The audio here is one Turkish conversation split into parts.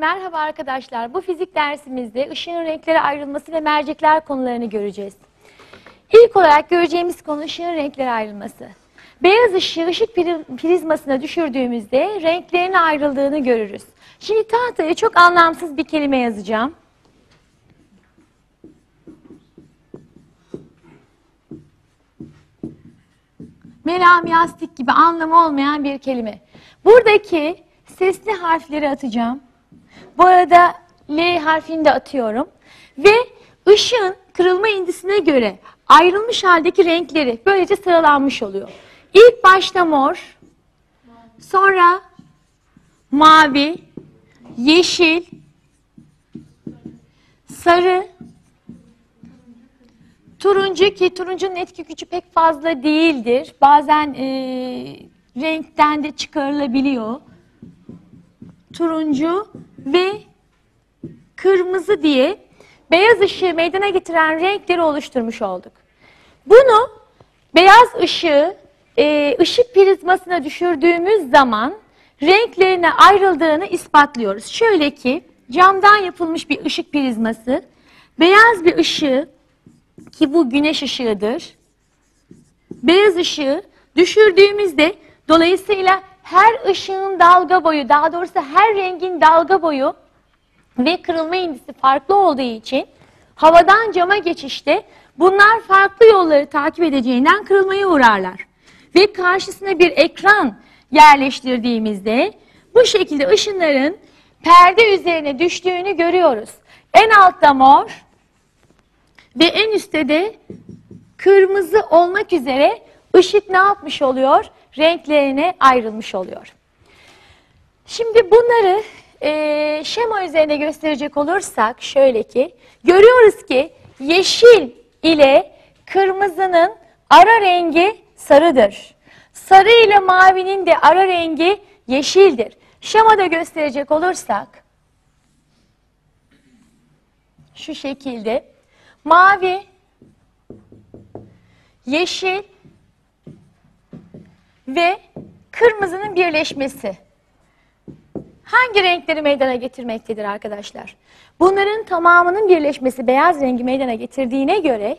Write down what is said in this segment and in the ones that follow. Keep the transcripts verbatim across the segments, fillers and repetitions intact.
Merhaba arkadaşlar, bu fizik dersimizde ışığın renklere ayrılması ve mercekler konularını göreceğiz. İlk olarak göreceğimiz konu ışığın renklere ayrılması. Beyaz ışığı ışık prizmasına düşürdüğümüzde renklerin ayrıldığını görürüz. Şimdi tahtaya çok anlamsız bir kelime yazacağım. Melamyastik gibi anlamı olmayan bir kelime. Buradaki sesli harfleri atacağım. Bu arada L harfini de atıyorum. Ve ışığın kırılma indisine göre ayrılmış haldeki renkleri böylece sıralanmış oluyor. İlk başta mor, sonra mavi, yeşil, sarı, turuncu ki turuncunun etki gücü pek fazla değildir. Bazen e, renkten de çıkarılabiliyor. Turuncu ve kırmızı diye beyaz ışığı meydana getiren renkleri oluşturmuş olduk. Bunu beyaz ışığı e, ışık prizmasına düşürdüğümüz zaman renklerine ayrıldığını ispatlıyoruz. Şöyle ki camdan yapılmış bir ışık prizması beyaz bir ışığı ki bu güneş ışığıdır. Beyaz ışığı düşürdüğümüzde dolayısıyla her ışığın dalga boyu, daha doğrusu her rengin dalga boyu ve kırılma indisi farklı olduğu için havadan cama geçişte bunlar farklı yolları takip edeceğinden kırılmaya uğrarlar. Ve karşısına bir ekran yerleştirdiğimizde bu şekilde ışınların perde üzerine düştüğünü görüyoruz. En altta mor ve en üstte de kırmızı olmak üzere ışık ne yapmış oluyor? Renklerine ayrılmış oluyor. Şimdi bunları e, şema üzerinde gösterecek olursak şöyle ki görüyoruz ki yeşil ile kırmızının ara rengi sarıdır. Sarı ile mavinin de ara rengi yeşildir. Şemada gösterecek olursak şu şekilde mavi, yeşil ve kırmızının birleşmesi hangi renkleri meydana getirmektedir arkadaşlar? Bunların tamamının birleşmesi beyaz rengi meydana getirdiğine göre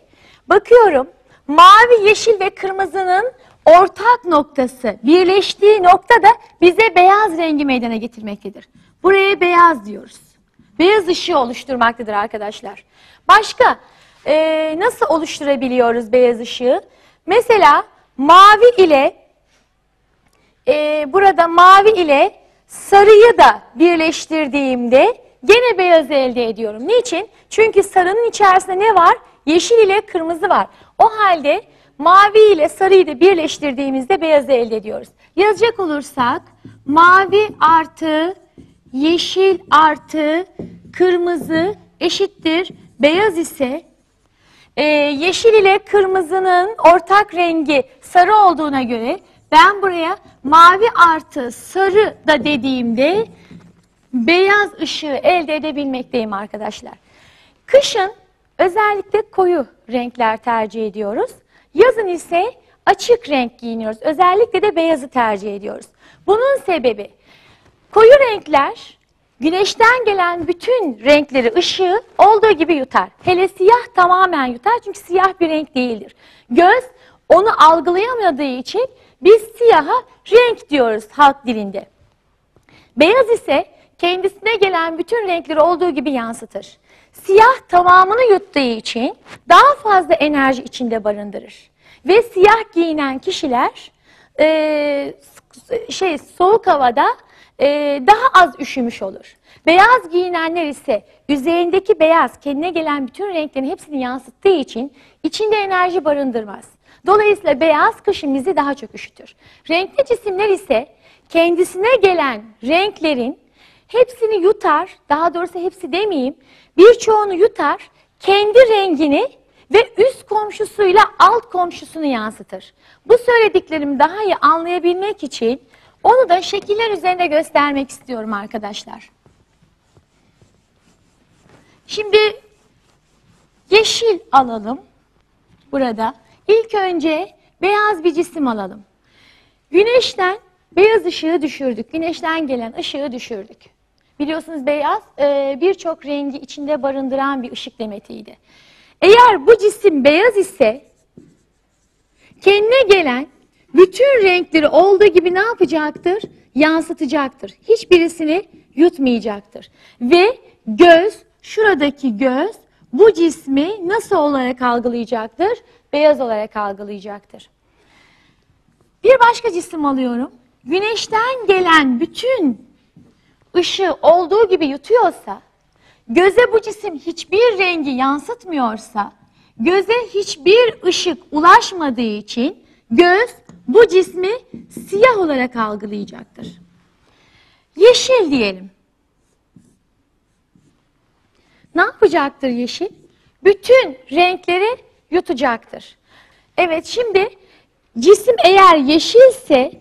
bakıyorum mavi, yeşil ve kırmızının ortak noktası birleştiği nokta da bize beyaz rengi meydana getirmektedir. Buraya beyaz diyoruz. Beyaz ışığı oluşturmaktadır arkadaşlar. Başka e, nasıl oluşturabiliyoruz beyaz ışığı? Mesela mavi ile e, burada mavi ile sarıyı da birleştirdiğimde gene beyaz elde ediyorum. Niçin? Çünkü sarının içerisinde ne var? Yeşil ile kırmızı var. O halde mavi ile sarıyı da birleştirdiğimizde beyaz elde ediyoruz. Yazacak olursak mavi artı yeşil artı kırmızı eşittir. Beyaz ise e, yeşil ile kırmızının ortak rengi sarı olduğuna göre ben buraya mavi artı sarı da dediğimde beyaz ışığı elde edebilmekteyim arkadaşlar. Kışın özellikle koyu renkler tercih ediyoruz. Yazın ise açık renk giyiniyoruz. Özellikle de beyazı tercih ediyoruz. Bunun sebebi koyu renkler güneşten gelen bütün renkleri, ışığı olduğu gibi yutar. Hele siyah tamamen yutar çünkü siyah bir renk değildir. Göz onu algılayamadığı için biz siyaha renk diyoruz halk dilinde. Beyaz ise kendisine gelen bütün renkleri olduğu gibi yansıtır. Siyah tamamını yuttuğu için daha fazla enerji içinde barındırır. Ve siyah giyinen kişiler e, şey soğuk havada Ee, daha az üşümüş olur. Beyaz giyinenler ise üzerindeki beyaz kendine gelen bütün renklerin hepsini yansıttığı için içinde enerji barındırmaz. Dolayısıyla beyaz kışın bizi daha çok üşütür. Renkli cisimler ise kendisine gelen renklerin hepsini yutar, daha doğrusu hepsi demeyeyim, birçoğunu yutar, kendi rengini ve üst komşusuyla alt komşusunu yansıtır. Bu söylediklerimi daha iyi anlayabilmek için onu da şekiller üzerinde göstermek istiyorum arkadaşlar. Şimdi yeşil alalım. Burada ilk önce beyaz bir cisim alalım. Güneşten beyaz ışığı düşürdük. Güneşten gelen ışığı düşürdük. Biliyorsunuz beyaz e, birçok rengi içinde barındıran bir ışık demetiydi. Eğer bu cisim beyaz ise kendine gelen bütün renkleri olduğu gibi ne yapacaktır? Yansıtacaktır. Hiçbirisini yutmayacaktır. Ve göz, şuradaki göz bu cismi nasıl olarak algılayacaktır? Beyaz olarak algılayacaktır. Bir başka cisim alıyorum. Güneşten gelen bütün ışığı olduğu gibi yutuyorsa, göze bu cisim hiçbir rengi yansıtmıyorsa, göze hiçbir ışık ulaşmadığı için göz bu cismi siyah olarak algılayacaktır. Yeşil diyelim. Ne yapacaktır yeşil? Bütün renkleri yutacaktır. Evet, şimdi cisim eğer yeşilse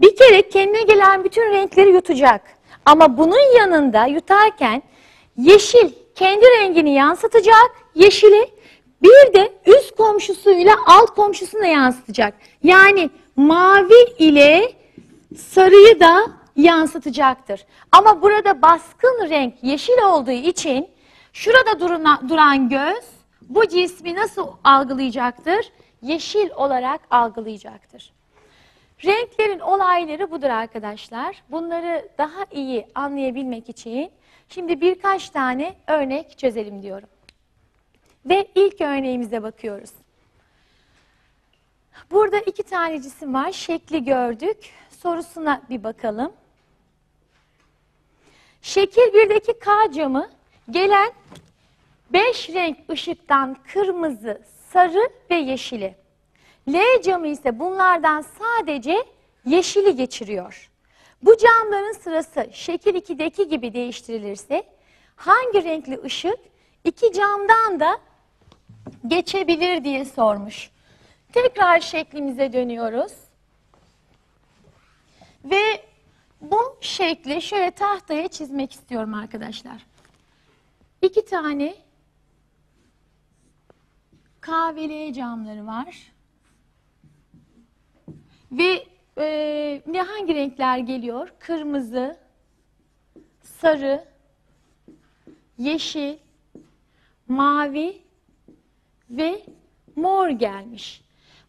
bir kere kendine gelen bütün renkleri yutacak. Ama bunun yanında yutarken yeşil kendi rengini yansıtacak, yeşili bir de üst komşusuyla alt komşusuna yansıtacak. Yani mavi ile sarıyı da yansıtacaktır. Ama burada baskın renk yeşil olduğu için şurada duruna, duran göz bu cismi nasıl algılayacaktır? Yeşil olarak algılayacaktır. Renklerin olayları budur arkadaşlar. Bunları daha iyi anlayabilmek için şimdi birkaç tane örnek çözelim diyorum. Ve ilk örneğimize bakıyoruz. Burada iki tane cisim var. Şekli gördük. Sorusuna bir bakalım. Şekil birdeki K camı gelen beş renk ışıktan kırmızı, sarı ve yeşili. L camı ise bunlardan sadece yeşili geçiriyor. Bu camların sırası şekil iki'deki gibi değiştirilirse hangi renkli ışık iki camdan da geçebilir diye sormuş. Tekrar şeklimize dönüyoruz. Ve bu şekli şöyle tahtaya çizmek istiyorum arkadaşlar. İki tane K ve L camları var. Ve e, hangi renkler geliyor? Kırmızı, sarı, yeşil, mavi ve mor gelmiş.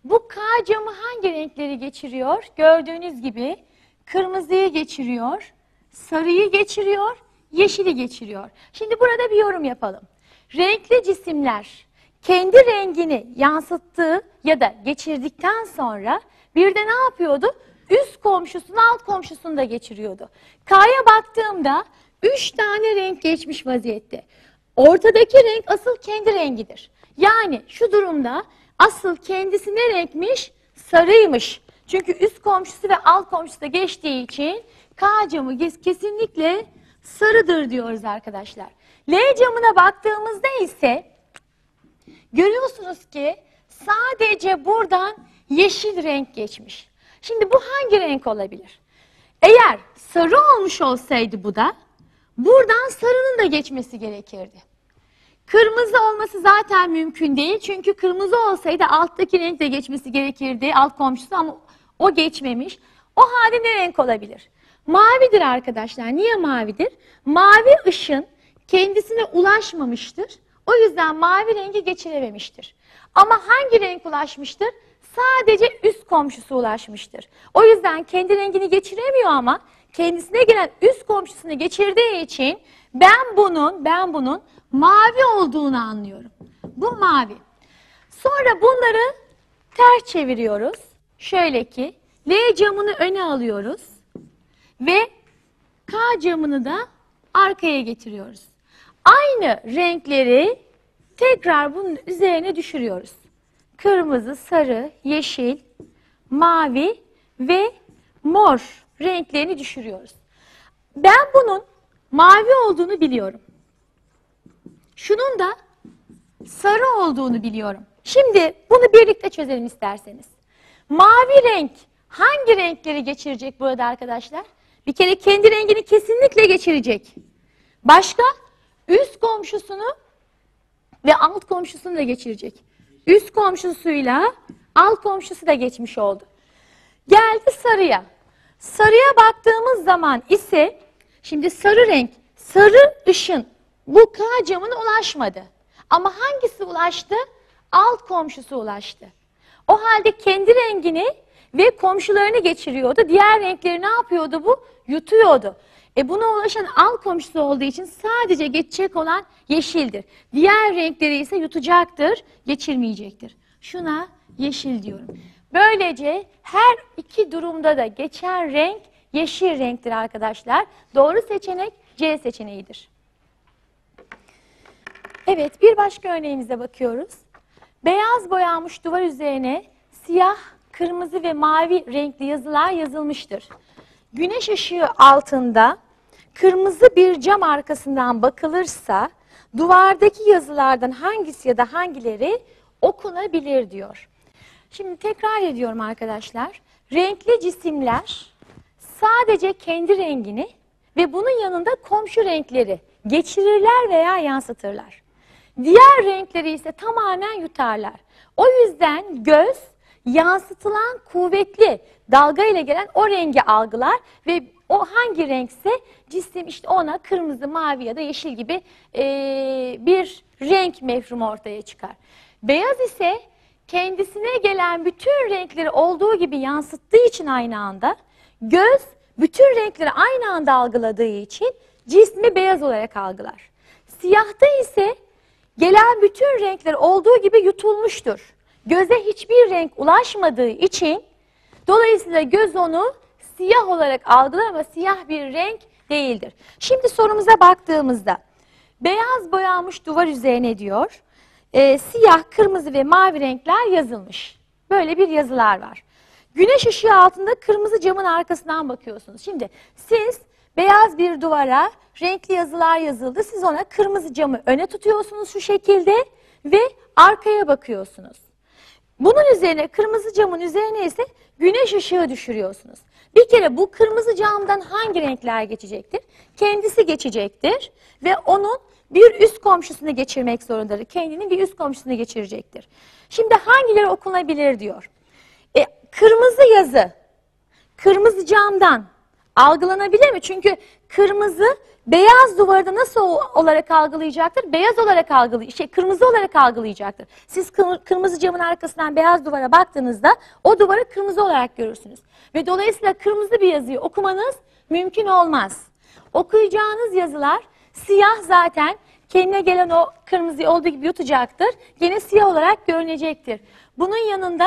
Bu K camı hangi renkleri geçiriyor? Gördüğünüz gibi kırmızıyı geçiriyor, sarıyı geçiriyor, yeşili geçiriyor. Şimdi burada bir yorum yapalım. Renkli cisimler kendi rengini yansıttığı ya da geçirdikten sonra bir de ne yapıyordu? Üst komşusunu alt komşusunu da geçiriyordu. K'ya baktığımda üç tane renk geçmiş vaziyette. Ortadaki renk asıl kendi rengidir. Yani şu durumda asıl kendisi ne renkmiş? Sarıymış. Çünkü üst komşusu ve alt komşusu da geçtiği için K camı kesinlikle sarıdır diyoruz arkadaşlar. L camına baktığımızda ise görüyorsunuz ki sadece buradan yeşil renk geçmiş. Şimdi bu hangi renk olabilir? Eğer sarı olmuş olsaydı bu da buradan sarının da geçmesi gerekirdi. Kırmızı olması zaten mümkün değil. Çünkü kırmızı olsaydı alttaki renk de geçmesi gerekirdi. Alt komşusu ama o geçmemiş. O halde ne renk olabilir? Mavidir arkadaşlar. Niye mavidir? Mavi ışın kendisine ulaşmamıştır. O yüzden mavi rengi geçirememiştir. Ama hangi renk ulaşmıştır? Sadece üst komşusu ulaşmıştır. O yüzden kendi rengini geçiremiyor ama kendisine gelen üst komşusunu geçirdiği için ben bunun, ben bunun mavi olduğunu anlıyorum. Bu mavi. Sonra bunları ters çeviriyoruz. Şöyle ki L camını öne alıyoruz ve K camını da arkaya getiriyoruz. Aynı renkleri tekrar bunun üzerine düşürüyoruz. Kırmızı, sarı, yeşil, mavi ve mor renklerini düşürüyoruz. Ben bunun mavi olduğunu biliyorum. Şunun da sarı olduğunu biliyorum. Şimdi bunu birlikte çözelim isterseniz. Mavi renk hangi renkleri geçirecek burada arkadaşlar? Bir kere kendi rengini kesinlikle geçirecek. Başka? Üst komşusunu ve alt komşusunu da geçirecek. Üst komşusuyla alt komşusu da geçmiş oldu. Geldi sarıya. Sarıya baktığımız zaman ise Şimdi sarı renk, sarı ışın bu K camına ulaşmadı. Ama hangisi ulaştı? Alt komşusu ulaştı. O halde kendi rengini ve komşularını geçiriyordu. Diğer renkleri ne yapıyordu bu? Yutuyordu. E buna ulaşan alt komşusu olduğu için sadece geçecek olan yeşildir. Diğer renkleri ise yutacaktır, geçirmeyecektir. Şuna yeşil diyorum. Böylece her iki durumda da geçen renk yeşil renktir arkadaşlar. Doğru seçenek C seçeneğidir. Evet, bir başka örneğimize bakıyoruz. Beyaz boyanmış duvar üzerine siyah, kırmızı ve mavi renkli yazılar yazılmıştır. Güneş ışığı altında kırmızı bir cam arkasından bakılırsa duvardaki yazılardan hangisi ya da hangileri okunabilir diyor. Şimdi tekrar ediyorum arkadaşlar. Renkli cisimler sadece kendi rengini ve bunun yanında komşu renkleri geçirirler veya yansıtırlar. Diğer renkleri ise tamamen yutarlar. O yüzden göz yansıtılan kuvvetli dalga ile gelen o rengi algılar ve o hangi renkse cisim işte ona kırmızı, mavi ya da yeşil gibi ee, bir renk mefhumu ortaya çıkar. Beyaz ise kendisine gelen bütün renkleri olduğu gibi yansıttığı için aynı anda, göz bütün renkleri aynı anda algıladığı için cismi beyaz olarak algılar. Siyahta ise gelen bütün renkler olduğu gibi yutulmuştur. Göze hiçbir renk ulaşmadığı için dolayısıyla göz onu siyah olarak algılar ama siyah bir renk değildir. Şimdi sorumuza baktığımızda beyaz boyanmış duvar üzerine diyor. E, siyah, kırmızı ve mavi renkler yazılmış. Böyle bir yazılar var. Güneş ışığı altında kırmızı camın arkasından bakıyorsunuz. Şimdi siz beyaz bir duvara renkli yazılar yazıldı. Siz ona kırmızı camı öne tutuyorsunuz şu şekilde ve arkaya bakıyorsunuz. Bunun üzerine kırmızı camın üzerine ise güneş ışığı düşürüyorsunuz. Bir kere bu kırmızı camdan hangi renkler geçecektir? Kendisi geçecektir ve onun bir üst komşusunu geçirmek zorundadır. Kendinin bir üst komşusunu geçirecektir. Şimdi hangileri okunabilir diyor. E, kırmızı yazı, kırmızı camdan algılanabilir mi? Çünkü kırmızı beyaz duvarda nasıl olarak algılayacaktır? Beyaz olarak algılay, şey kırmızı olarak algılayacaktır. Siz kırmızı camın arkasından beyaz duvara baktığınızda o duvarı kırmızı olarak görürsünüz. Ve dolayısıyla kırmızı bir yazıyı okumanız mümkün olmaz. Okuyacağınız yazılar siyah zaten kendine gelen o kırmızı olduğu gibi yutacaktır. Yine siyah olarak görünecektir. Bunun yanında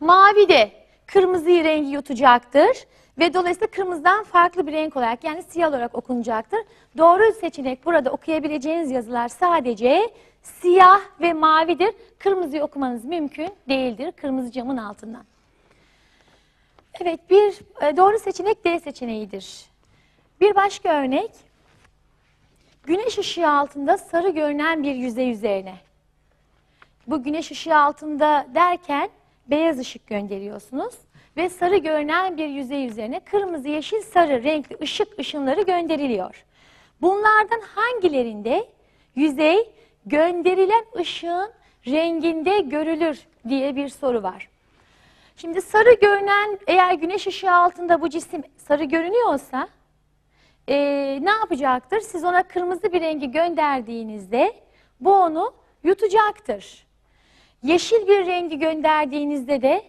mavi de kırmızı rengi yutacaktır. Ve dolayısıyla kırmızıdan farklı bir renk olarak yani siyah olarak okunacaktır. Doğru seçenek burada okuyabileceğiniz yazılar sadece siyah ve mavidir. Kırmızıyı okumanız mümkün değildir kırmızı camın altından. Evet, bir doğru seçenek D seçeneğidir. Bir başka örnek. Güneş ışığı altında sarı görünen bir yüzey üzerine. Bu güneş ışığı altında derken beyaz ışık gönderiyorsunuz. Ve sarı görünen bir yüzey üzerine kırmızı, yeşil, sarı renkli ışık ışınları gönderiliyor. Bunlardan hangilerinde yüzey gönderilen ışığın renginde görülür diye bir soru var. Şimdi sarı görünen, eğer güneş ışığı altında bu cisim sarı görünüyorsa ee, ne yapacaktır? Siz ona kırmızı bir rengi gönderdiğinizde bu onu yutacaktır. Yeşil bir rengi gönderdiğinizde de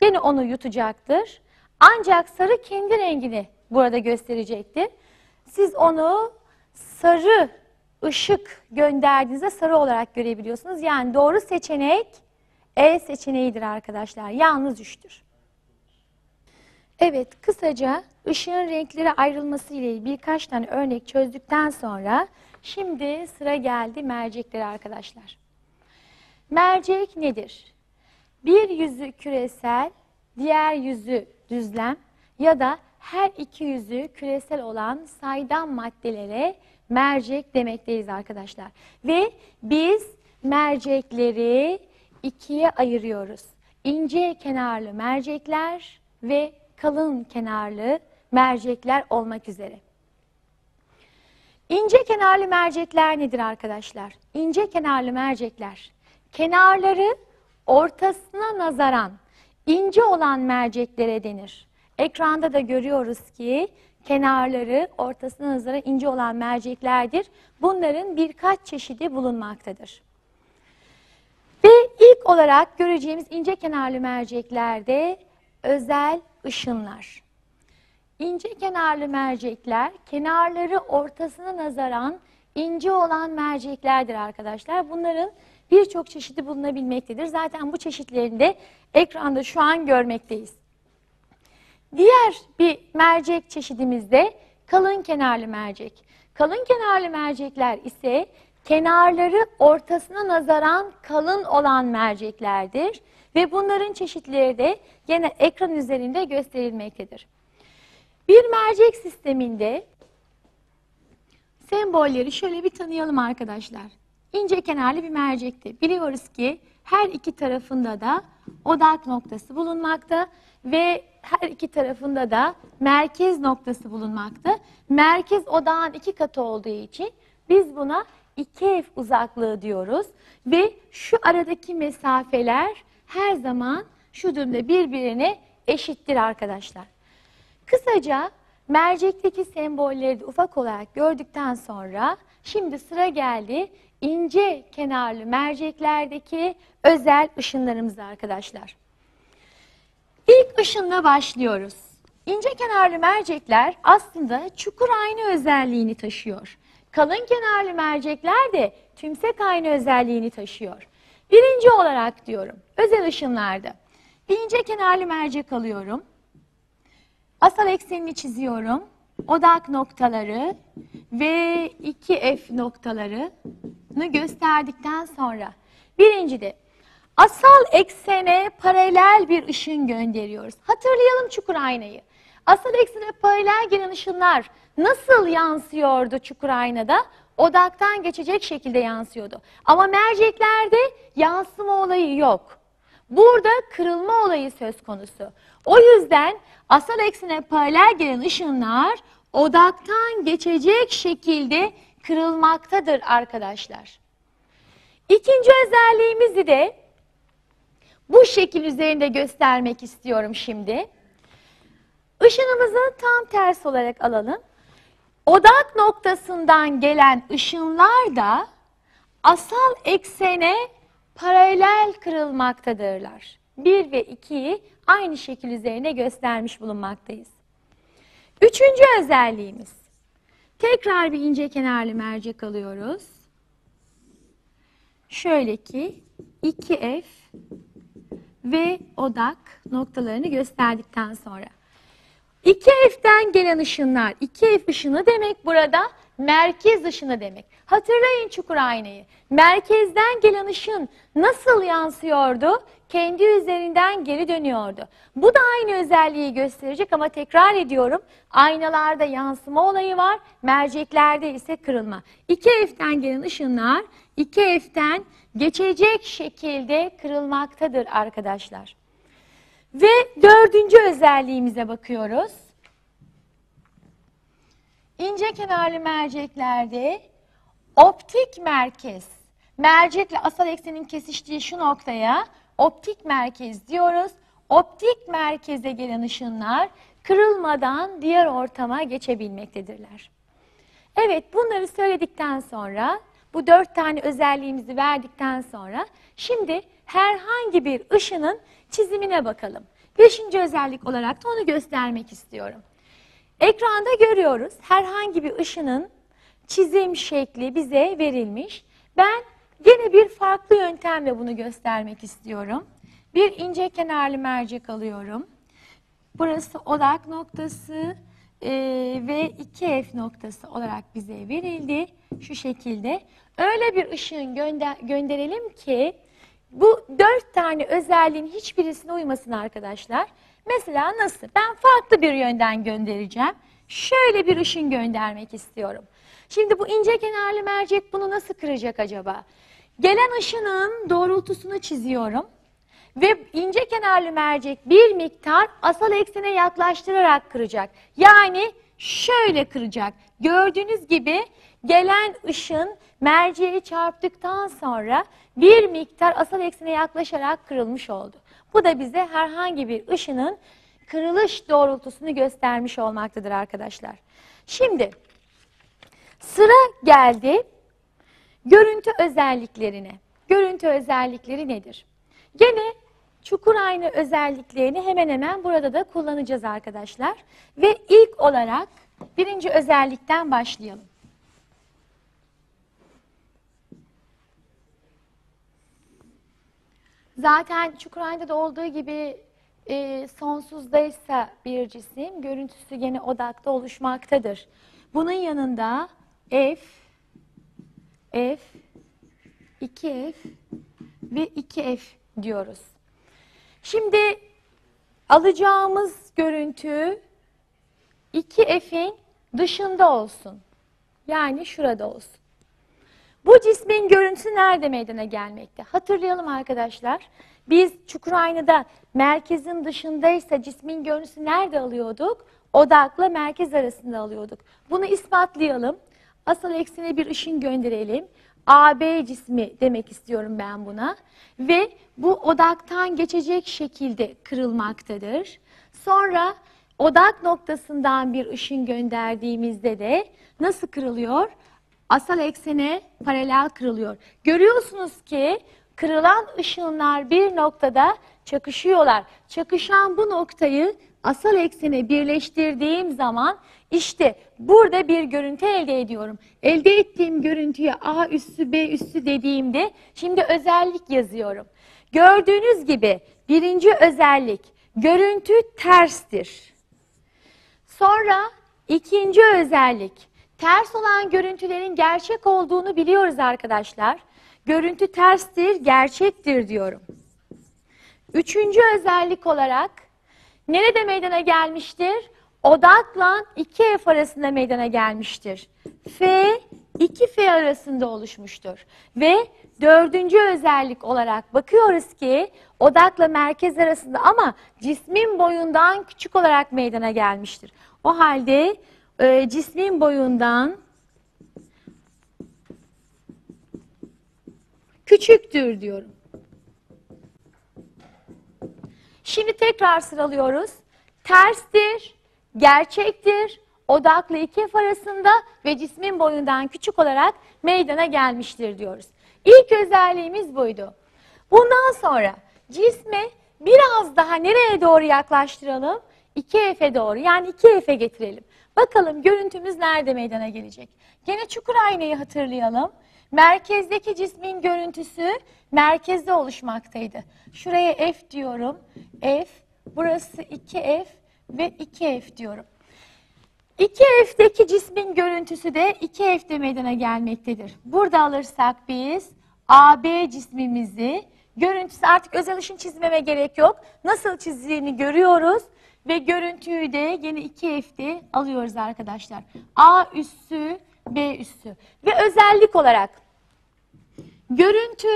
gene onu yutacaktır. Ancak sarı kendi rengini burada gösterecektir. Siz onu sarı ışık gönderdiğinizde sarı olarak görebiliyorsunuz. Yani doğru seçenek E seçeneğidir arkadaşlar. Yalnız üçtür. Evet, kısaca ışığın renklere ayrılması ile birkaç tane örnek çözdükten sonra şimdi sıra geldi merceklere arkadaşlar. Mercek nedir? Bir yüzü küresel, diğer yüzü düzlem ya da her iki yüzü küresel olan saydam maddelere mercek demekteyiz arkadaşlar. Ve biz mercekleri ikiye ayırıyoruz. İnce kenarlı mercekler ve kalın kenarlı mercekler olmak üzere. İnce kenarlı mercekler nedir arkadaşlar? İnce kenarlı mercekler, kenarları ortasına nazaran ince olan merceklere denir. Ekranda da görüyoruz ki kenarları, ortasına nazaran ince olan merceklerdir. Bunların birkaç çeşidi bulunmaktadır. Ve ilk olarak göreceğimiz ince kenarlı merceklerde özel ışınlar. İnce kenarlı mercekler, kenarları ortasına nazaran ince olan merceklerdir arkadaşlar. Bunların birçok çeşidi bulunabilmektedir. Zaten bu çeşitlerini de ekranda şu an görmekteyiz. Diğer bir mercek çeşidimiz de kalın kenarlı mercek. Kalın kenarlı mercekler ise kenarları ortasına nazaran kalın olan merceklerdir. Ve bunların çeşitleri de gene ekran üzerinde gösterilmektedir. Bir mercek sisteminde sembolleri şöyle bir tanıyalım arkadaşlar. İnce kenarlı bir mercekti. Biliyoruz ki her iki tarafında da odak noktası bulunmakta ve her iki tarafında da merkez noktası bulunmakta. Merkez odağın iki katı olduğu için biz buna iki F uzaklığı diyoruz. Ve şu aradaki mesafeler her zaman şu durumda birbirine eşittir arkadaşlar. Kısaca mercekteki sembolleri de ufak olarak gördükten sonra şimdi sıra geldi ince kenarlı merceklerdeki özel ışınlarımıza arkadaşlar. İlk ışınla başlıyoruz. İnce kenarlı mercekler aslında çukur ayna özelliğini taşıyor. Kalın kenarlı mercekler de tümsek ayna özelliğini taşıyor. Birinci olarak diyorum özel ışınlarda bir ince kenarlı mercek alıyorum. Asal eksenini çiziyorum. Odak noktaları ve iki F noktalarını gösterdikten sonra birincide asal eksene paralel bir ışın gönderiyoruz. Hatırlayalım çukur aynayı. Asal eksene paralel gelen ışınlar nasıl yansıyordu çukur aynada? Odaktan geçecek şekilde yansıyordu. Ama merceklerde yansıma olayı yok. Burada kırılma olayı söz konusu. O yüzden asal eksene paralel gelen ışınlar odaktan geçecek şekilde kırılmaktadır arkadaşlar. İkinci özelliğimizi de bu şekil üzerinde göstermek istiyorum şimdi. Işınımızı tam ters olarak alalım. Odak noktasından gelen ışınlar da asal eksene paralel kırılmaktadırlar. bir ve ikiyi aynı şekil üzerine göstermiş bulunmaktayız. Üçüncü özelliğimiz. Tekrar bir ince kenarlı mercek alıyoruz. Şöyle ki iki F ve odak noktalarını gösterdikten sonra. iki F'den gelen ışınlar, iki F ışını demek burada merkez ışını demek. Hatırlayın çukur aynayı. Merkezden gelen ışın nasıl yansıyordu? Kendi üzerinden geri dönüyordu. Bu da aynı özelliği gösterecek ama tekrar ediyorum. Aynalarda yansıma olayı var, merceklerde ise kırılma. iki F'den gelen ışınlar iki F'den geçecek şekilde kırılmaktadır arkadaşlar. Ve dördüncü özelliğimize bakıyoruz. İnce kenarlı merceklerde optik merkez, mercekle asal eksenin kesiştiği şu noktaya optik merkez diyoruz. Optik merkeze gelen ışınlar kırılmadan diğer ortama geçebilmektedirler. Evet, bunları söyledikten sonra, bu dört tane özelliğimizi verdikten sonra şimdi herhangi bir ışının çizimine bakalım. Beşinci özellik olarak da onu göstermek istiyorum. Ekranda görüyoruz herhangi bir ışının çizim şekli bize verilmiş. Ben gene bir farklı yöntemle bunu göstermek istiyorum. Bir ince kenarlı mercek alıyorum. Burası odak noktası ve iki F noktası olarak bize verildi. Şu şekilde öyle bir ışın gönder gönderelim ki bu dört tane özelliğin hiçbirisine uymasın arkadaşlar. Mesela nasıl? Ben farklı bir yönden göndereceğim. Şöyle bir ışın göndermek istiyorum. Şimdi bu ince kenarlı mercek bunu nasıl kıracak acaba? Gelen ışının doğrultusunu çiziyorum. Ve ince kenarlı mercek bir miktar asal eksene yaklaştırarak kıracak. Yani şöyle kıracak. Gördüğünüz gibi gelen ışın merceğe çarptıktan sonra bir miktar asal eksene yaklaşarak kırılmış oldu. Bu da bize herhangi bir ışının kırılış doğrultusunu göstermiş olmaktadır arkadaşlar. Şimdi sıra geldi görüntü özelliklerine. Görüntü özellikleri nedir? Gene çukur ayna özelliklerini hemen hemen burada da kullanacağız arkadaşlar. Ve ilk olarak birinci özellikten başlayalım. Zaten çukur aynada olduğu gibi e, sonsuzdaysa bir cisim görüntüsü gene odakta oluşmaktadır. Bunun yanında F, F, iki F ve iki F diyoruz. Şimdi alacağımız görüntü iki F'in dışında olsun. Yani şurada olsun. Bu cismin görüntüsü nerede meydana gelmekte? Hatırlayalım arkadaşlar. Biz çukur aynada merkezin dışındaysa cismin görüntüsü nerede alıyorduk? Odakla merkez arasında alıyorduk. Bunu ispatlayalım. Asal eksene bir ışın gönderelim. A B cismi demek istiyorum ben buna. Ve bu odaktan geçecek şekilde kırılmaktadır. Sonra odak noktasından bir ışın gönderdiğimizde de nasıl kırılıyor? Asal eksene paralel kırılıyor. Görüyorsunuz ki kırılan ışınlar bir noktada çakışıyorlar. Çakışan bu noktayı asal eksene birleştirdiğim zaman işte burada bir görüntü elde ediyorum. Elde ettiğim görüntüye A üssü B üssü dediğimde şimdi özellik yazıyorum. Gördüğünüz gibi birinci özellik görüntü terstir. Sonra ikinci özellik. Ters olan görüntülerin gerçek olduğunu biliyoruz arkadaşlar. Görüntü terstir, gerçektir diyorum. Üçüncü özellik olarak nerede meydana gelmiştir? Odakla iki F arasında meydana gelmiştir. F, iki F arasında oluşmuştur. Ve dördüncü özellik olarak bakıyoruz ki odakla merkez arasında ama cismin boyundan küçük olarak meydana gelmiştir. O halde Ee, cismin boyundan küçüktür diyorum. Şimdi tekrar sıralıyoruz. Terstir, gerçektir, odakla iki F arasında ve cismin boyundan küçük olarak meydana gelmiştir diyoruz. İlk özelliğimiz buydu. Bundan sonra cismi biraz daha nereye doğru yaklaştıralım? iki F'e doğru, yani iki F'e getirelim. Bakalım görüntümüz nerede meydana gelecek? Gene çukur aynayı hatırlayalım. Merkezdeki cismin görüntüsü merkezde oluşmaktaydı. Şuraya F diyorum. F, burası iki F ve iki F diyorum. iki F'deki cismin görüntüsü de iki F'de meydana gelmektedir. Burada alırsak biz A B cismimizi, görüntüsü artık özel ışın çizmeme gerek yok. Nasıl çizdiğini görüyoruz. Ve görüntüyü de yine iki F'de alıyoruz arkadaşlar. A üssü, B üssü. Ve özellik olarak görüntü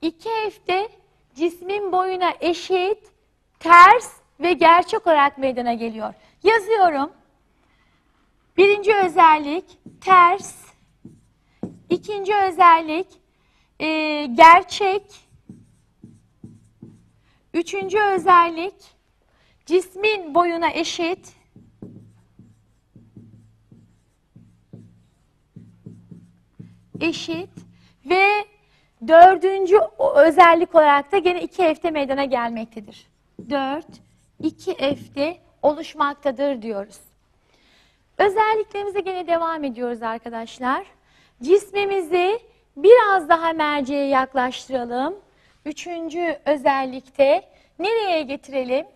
iki F'de cismin boyuna eşit, ters ve gerçek olarak meydana geliyor. Yazıyorum. Birinci özellik ters. İkinci özellik e, gerçek. Üçüncü özellik cismin boyuna eşit. Eşit. Ve dördüncü özellik olarak da gene iki F'de meydana gelmektedir. dört, iki F'de oluşmaktadır diyoruz. Özelliklerimize gene devam ediyoruz arkadaşlar. Cismimizi biraz daha merceğe yaklaştıralım. Üçüncü özellikte nereye getirelim?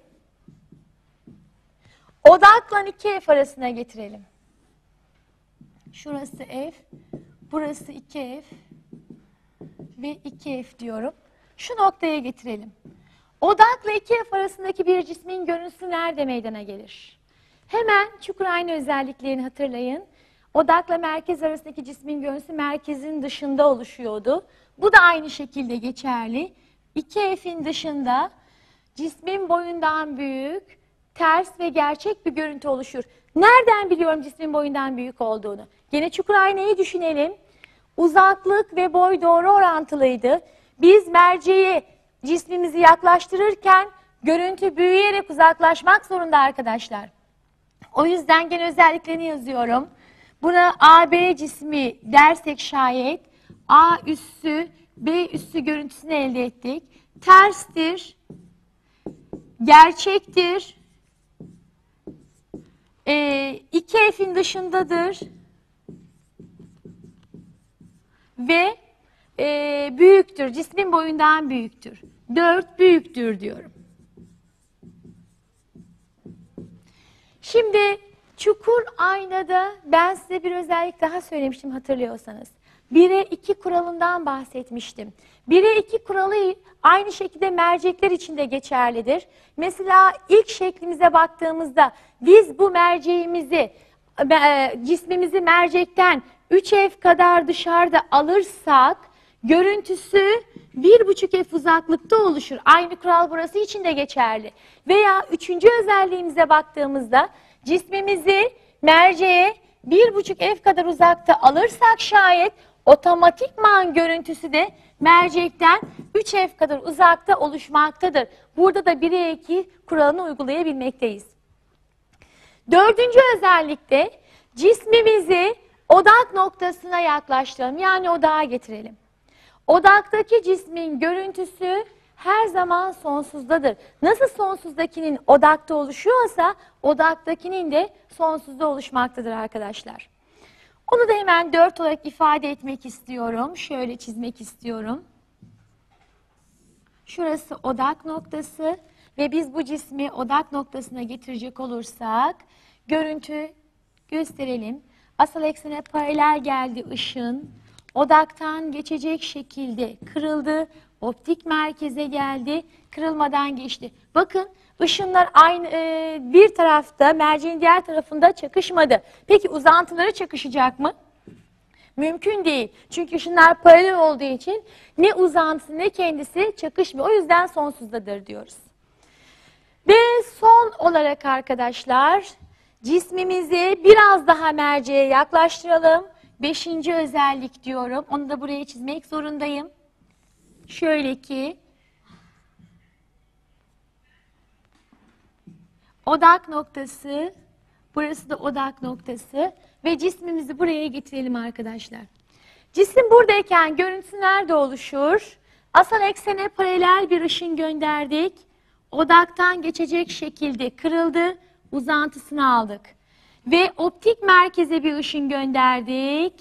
Odakla iki F arasına getirelim. Şurası F, burası iki F ve iki F diyorum. Şu noktaya getirelim. Odakla iki F arasındaki bir cismin görüntüsü nerede meydana gelir? Hemen çukur ayna özelliklerini hatırlayın. Odakla merkez arasındaki cismin görüntüsü merkezin dışında oluşuyordu. Bu da aynı şekilde geçerli. iki F'in dışında cismin boyundan büyük, ters ve gerçek bir görüntü oluşur. Nereden biliyorum cismin boyundan büyük olduğunu? Gene çukur aynayı düşünelim. Uzaklık ve boy doğru orantılıydı. Biz merceğe cismimizi yaklaştırırken Görüntü büyüyerek uzaklaşmak zorunda arkadaşlar. O yüzden gene özelliklerini yazıyorum. Buna A B cismi dersek şayet A üssü B üssü görüntüsünü elde ettik. Terstir, gerçektir, e, iki F'in dışındadır ve e, büyüktür, cismin boyundan büyüktür. dört büyüktür diyorum. Şimdi çukur aynada ben size bir özellik daha söylemiştim hatırlıyorsanız. bire iki kuralından bahsetmiştim. bire iki kuralı aynı şekilde mercekler için de geçerlidir. Mesela ilk şeklimize baktığımızda biz bu merceğimizi, cismimizi mercekten üç F kadar dışarıda alırsak görüntüsü bir buçuk F uzaklıkta oluşur. Aynı kural burası için de geçerli. Veya üçüncü özelliğimize baktığımızda cismimizi merceğe bir buçuk F kadar uzakta alırsak şayet otomatikman görüntüsü de mercekten üç F kadar uzakta oluşmaktadır. Burada da bire iki kuralını uygulayabilmekteyiz. Dördüncü özellikte cismimizi odak noktasına yaklaştıralım. Yani odağa getirelim. Odaktaki cismin görüntüsü her zaman sonsuzdadır. Nasıl sonsuzdakinin odakta oluşuyorsa odaktakinin de sonsuzda oluşmaktadır arkadaşlar. Onu da hemen dört olarak ifade etmek istiyorum. Şöyle çizmek istiyorum. Şurası odak noktası ve biz bu cismi odak noktasına getirecek olursak görüntü gösterelim. Asal eksene paralel geldi ışın. Odaktan geçecek şekilde kırıldı. Optik merkeze geldi, kırılmadan geçti. Bakın ışınlar aynı e, bir tarafta, merceğin diğer tarafında çakışmadı. Peki uzantıları çakışacak mı? Mümkün değil. Çünkü ışınlar paralel olduğu için ne uzantısı ne kendisi çakışmıyor. O yüzden sonsuzdadır diyoruz. Ve son olarak arkadaşlar cismimizi biraz daha merceğe yaklaştıralım. Beşinci özellik diyorum. Onu da buraya çizmek zorundayım. Şöyle ki odak noktası, burası da odak noktası ve cismimizi buraya getirelim arkadaşlar. Cisim buradayken görüntüsü nerede oluşur? Asal eksene paralel bir ışın gönderdik. Odaktan geçecek şekilde kırıldı, uzantısını aldık. Ve optik merkeze bir ışın gönderdik.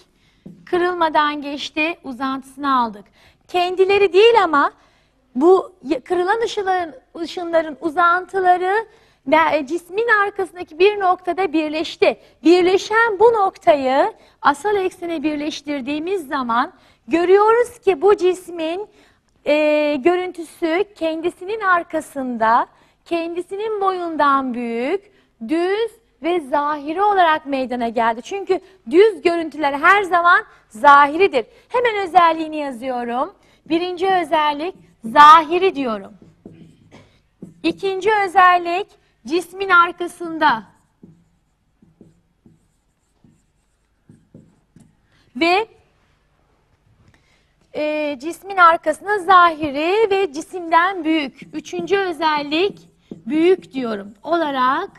Kırılmadan geçti, uzantısını aldık. Kendileri değil ama bu kırılan ışınların, ışınların uzantıları cismin arkasındaki bir noktada birleşti. Birleşen bu noktayı asal eksene birleştirdiğimiz zaman görüyoruz ki bu cismin e, görüntüsü kendisinin arkasında, kendisinin boyundan büyük, düz ve zahiri olarak meydana geldi. Çünkü düz görüntüler her zaman zahiridir. Hemen özelliğini yazıyorum. Birinci özellik zahiri diyorum. İkinci özellik cismin arkasında. Ve e, cismin arkasında zahiri ve cisimden büyük. Üçüncü özellik büyük diyorum olarak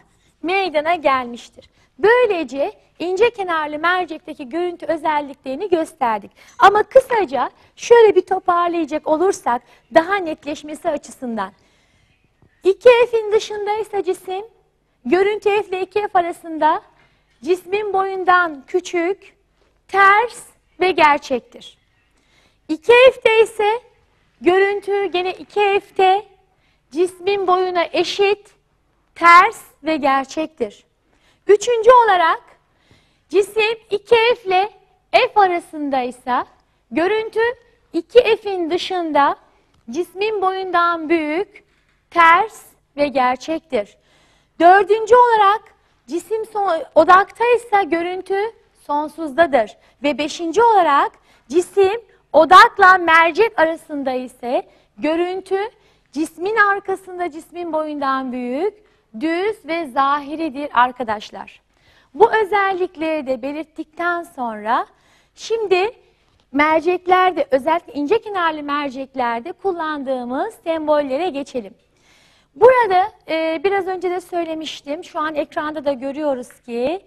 meydana gelmiştir. Böylece ince kenarlı mercekteki görüntü özelliklerini gösterdik. Ama kısaca şöyle bir toparlayacak olursak daha netleşmesi açısından. iki F'in dışındaysa cisim, görüntü F ile iki F arasında cismin boyundan küçük, ters ve gerçektir. iki F'de ise görüntü gene iki F'de cismin boyuna eşit, ters ve gerçektir. Üçüncü olarak cisim iki F ile F arasındaysa görüntü iki F'in dışında cismin boyundan büyük, ters ve gerçektir. Dördüncü olarak cisim odaktaysa görüntü sonsuzdadır. Ve beşinci olarak cisim odakla mercek arasında ise görüntü cismin arkasında cismin boyundan büyük, düz ve zahiridir arkadaşlar. Bu özellikleri de belirttikten sonra şimdi merceklerde özellikle ince kenarlı merceklerde kullandığımız sembollere geçelim. Burada e, biraz önce de söylemiştim, şu an ekranda da görüyoruz ki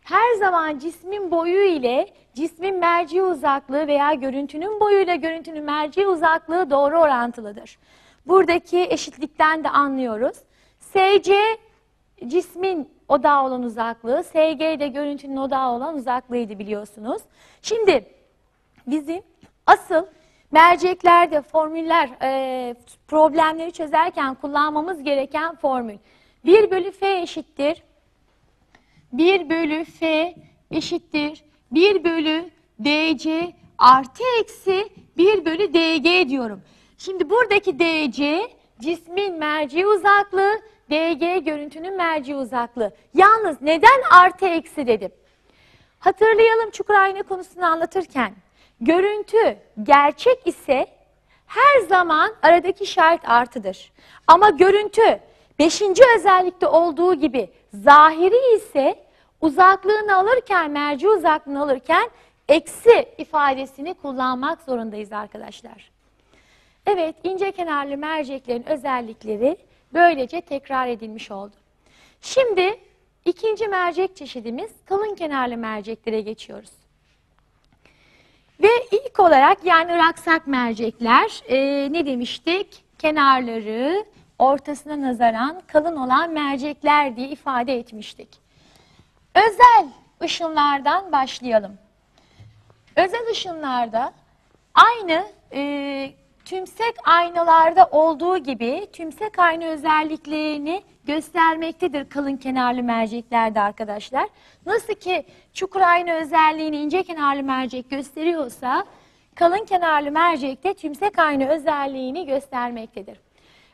her zaman cismin boyu ile cismin merci uzaklığı veya görüntünün boyuyla görüntünün merci uzaklığı doğru orantılıdır. Buradaki eşitlikten de anlıyoruz. S C cismin odağa olan uzaklığı, S G de görüntünün odağa olan uzaklığıydı biliyorsunuz. Şimdi bizim asıl merceklerde formüller e, problemleri çözerken kullanmamız gereken formül bir bölü F eşittir bir bölü F eşittir bir bölü D C artı eksi bir bölü D G diyorum. Şimdi buradaki D C cismin merci uzaklığı, D G görüntünün merci uzaklığı. Yalnız neden artı eksi dedim? Hatırlayalım, çukur ayna konusunu anlatırken. Görüntü gerçek ise her zaman aradaki şart artıdır. Ama görüntü beşinci özellikte olduğu gibi zahiri ise uzaklığını alırken, merci uzaklığını alırken eksi ifadesini kullanmak zorundayız arkadaşlar. Evet, ince kenarlı merceklerin özellikleri böylece tekrar edilmiş oldu. Şimdi ikinci mercek çeşidimiz kalın kenarlı merceklere geçiyoruz. Ve ilk olarak yani ıraksak mercekler e, ne demiştik? Kenarları ortasına nazaran kalın olan mercekler diye ifade etmiştik. Özel ışınlardan başlayalım. Özel ışınlarda aynı e, tümsek aynalarda olduğu gibi tümsek ayna özelliklerini göstermektedir kalın kenarlı merceklerde arkadaşlar. Nasıl ki çukur ayna özelliğini ince kenarlı mercek gösteriyorsa kalın kenarlı mercekte tümsek ayna özelliğini göstermektedir.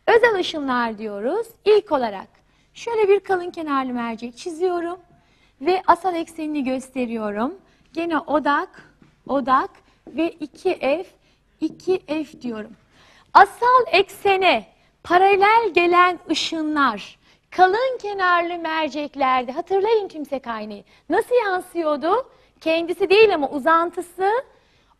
Özel ışınlar diyoruz. İlk olarak şöyle bir kalın kenarlı mercek çiziyorum ve asal eksenini gösteriyorum. Gene odak, odak ve iki F, iki F diyorum. Asal eksene paralel gelen ışınlar kalın kenarlı merceklerde, hatırlayın tümsek aynayı, nasıl yansıyordu? Kendisi değil ama uzantısı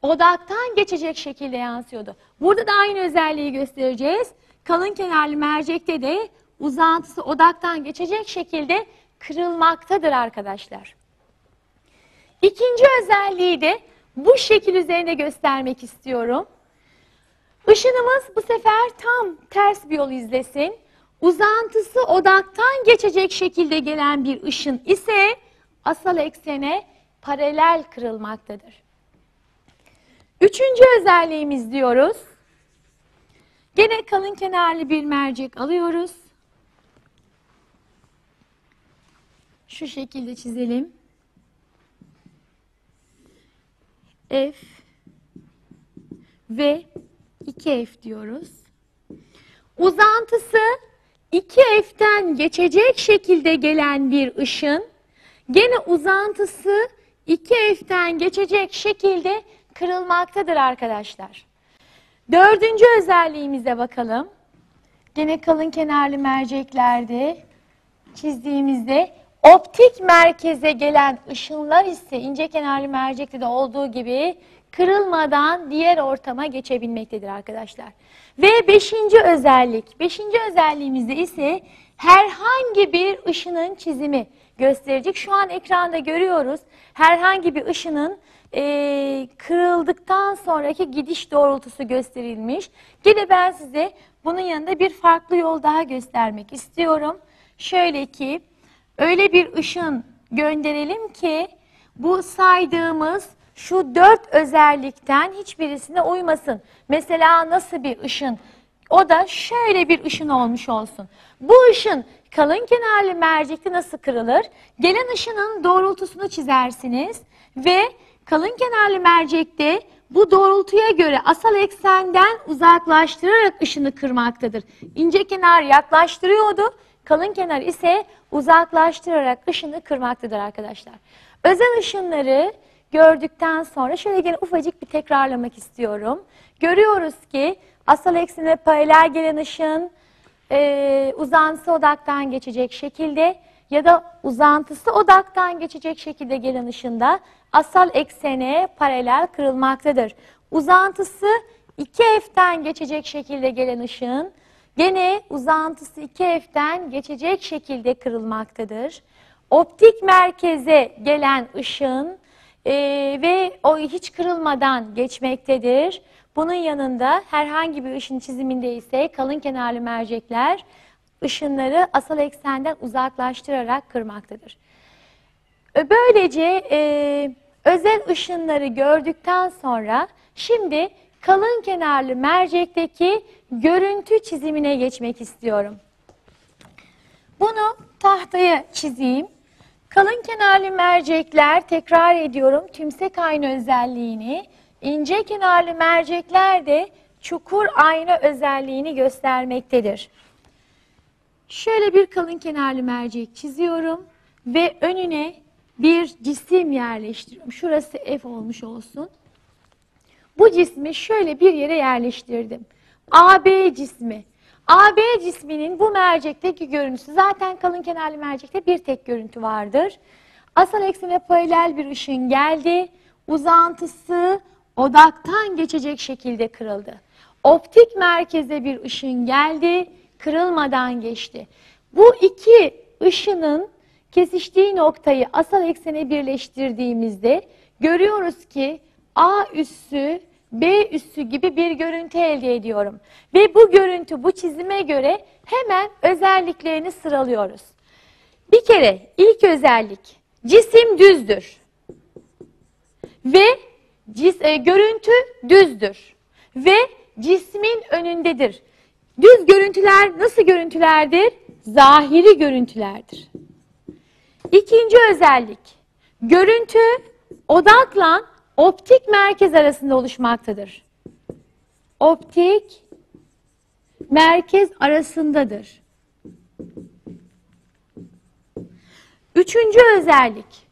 odaktan geçecek şekilde yansıyordu. Burada da aynı özelliği göstereceğiz. Kalın kenarlı mercekte de uzantısı odaktan geçecek şekilde kırılmaktadır arkadaşlar. İkinci özelliği de bu şekil üzerine göstermek istiyorum. Işınımız bu sefer tam ters bir yol izlesin. Uzantısı odaktan geçecek şekilde gelen bir ışın ise asal eksene paralel kırılmaktadır. Üçüncü özelliğimiz diyoruz. Gene kalın kenarlı bir mercek alıyoruz. Şu şekilde çizelim. F ve iki F diyoruz. Uzantısı iki F'ten geçecek şekilde gelen bir ışın, gene uzantısı iki F'ten geçecek şekilde kırılmaktadır arkadaşlar. Dördüncü özelliğimize bakalım. Gene kalın kenarlı merceklerde çizdiğimizde optik merkeze gelen ışınlar ise ince kenarlı mercekte de olduğu gibi kırılmadan diğer ortama geçebilmektedir arkadaşlar. Ve beşinci özellik, beşinci özelliğimizde ise herhangi bir ışının çizimi gösterecek. Şu an ekranda görüyoruz, herhangi bir ışının e, kırıldıktan sonraki gidiş doğrultusu gösterilmiş. Gene ben size bunun yanında bir farklı yol daha göstermek istiyorum. Şöyle ki, öyle bir ışın gönderelim ki bu saydığımız şu dört özellikten hiçbirisine uymasın. Mesela nasıl bir ışın? O da şöyle bir ışın olmuş olsun. Bu ışın kalın kenarlı mercekte nasıl kırılır? Gelen ışının doğrultusunu çizersiniz ve kalın kenarlı mercekte bu doğrultuya göre asal eksenden uzaklaştırarak ışını kırmaktadır. İnce kenar yaklaştırıyordu. Kalın kenar ise uzaklaştırarak ışını kırmaktadır arkadaşlar. Özel ışınları gördükten sonra şöyle gene ufacık bir tekrarlamak istiyorum. Görüyoruz ki asal eksene paralel gelen ışın e, uzantısı odaktan geçecek şekilde ya da uzantısı odaktan geçecek şekilde gelen ışında asal eksene paralel kırılmaktadır. Uzantısı iki F'ten geçecek şekilde gelen ışın gene uzantısı iki F'den geçecek şekilde kırılmaktadır. Optik merkeze gelen ışın e, ve o hiç kırılmadan geçmektedir. Bunun yanında herhangi bir ışın çiziminde ise kalın kenarlı mercekler ışınları asal eksenden uzaklaştırarak kırmaktadır. Böylece e, özel ışınları gördükten sonra şimdi kalın kenarlı mercekteki görüntü çizimine geçmek istiyorum. Bunu tahtaya çizeyim. Kalın kenarlı mercekler, tekrar ediyorum, tümsek ayna özelliğini, ince kenarlı mercekler de çukur ayna özelliğini göstermektedir. Şöyle bir kalın kenarlı mercek çiziyorum ve önüne bir cisim yerleştiriyorum. Şurası F olmuş olsun. Bu cismi şöyle bir yere yerleştirdim. A B cismi. A B cisminin bu mercekteki görüntüsü, zaten kalın kenarlı mercekte bir tek görüntü vardır. Asal eksene paralel bir ışın geldi. Uzantısı odaktan geçecek şekilde kırıldı. Optik merkeze bir ışın geldi. Kırılmadan geçti. Bu iki ışının kesiştiği noktayı asal eksene birleştirdiğimizde görüyoruz ki A üssü, B üssü gibi bir görüntü elde ediyorum. Ve bu görüntü, bu çizime göre hemen özelliklerini sıralıyoruz. Bir kere ilk özellik, cisim düzdür. Ve cis, e, görüntü düzdür. Ve cismin önündedir. Düz görüntüler nasıl görüntülerdir? Zahiri görüntülerdir. İkinci özellik, görüntü odakla optik merkez arasında oluşmaktadır. Optik merkez arasındadır. Üçüncü özellik,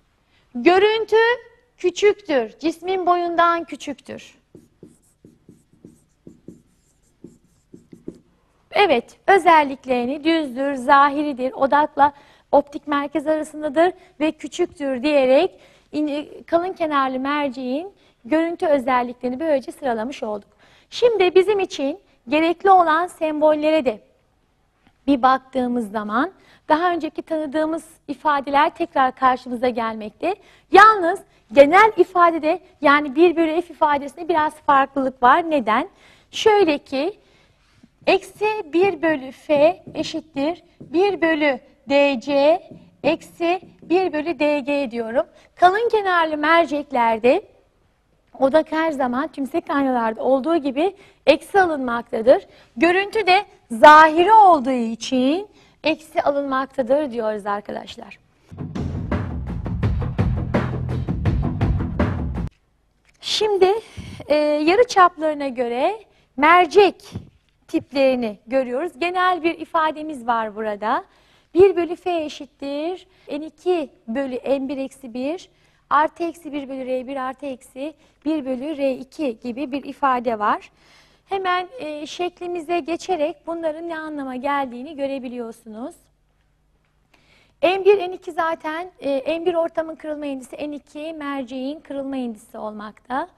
görüntü küçüktür, cismin boyundan küçüktür. Evet, özelliklerini düzdür, zahiridir, odakla optik merkez arasındadır ve küçüktür diyerek kalın kenarlı merceğin görüntü özelliklerini böylece sıralamış olduk. Şimdi bizim için gerekli olan sembollere de bir baktığımız zaman daha önceki tanıdığımız ifadeler tekrar karşımıza gelmekte. Yalnız genel ifadede, yani bir bölü F ifadesinde biraz farklılık var. Neden? Şöyle ki, eksi bir bölü F eşittir bir bölü D C eksi bir bölü D G diyorum. Kalın kenarlı merceklerde odak her zaman tümsek aynalarda olduğu gibi eksi alınmaktadır. Görüntü de zahiri olduğu için eksi alınmaktadır diyoruz arkadaşlar. Şimdi e, yarı çaplarına göre mercek tiplerini görüyoruz. Genel bir ifademiz var burada. bir bölü F eşittir N iki bölü M bir eksi bir artı eksi bir bölü R bir artı eksi bir bölü R iki gibi bir ifade var. Hemen e, şeklimize geçerek bunların ne anlama geldiğini görebiliyorsunuz. M bir, N iki zaten e, M bir ortamın kırılma indisi, N iki merceğin kırılma indisi olmakta.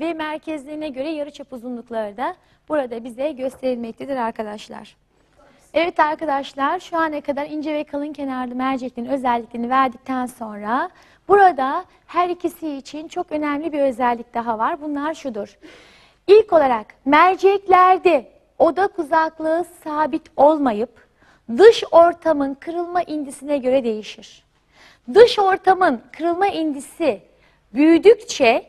Ve merkezlerine göre yarıçap uzunlukları da burada bize gösterilmektedir arkadaşlar. Evet arkadaşlar, şu ana kadar ince ve kalın kenarlı merceklerin özelliklerini verdikten sonra burada her ikisi için çok önemli bir özellik daha var. Bunlar şudur. İlk olarak merceklerde odak uzaklığı sabit olmayıp dış ortamın kırılma indisine göre değişir. Dış ortamın kırılma indisi büyüdükçe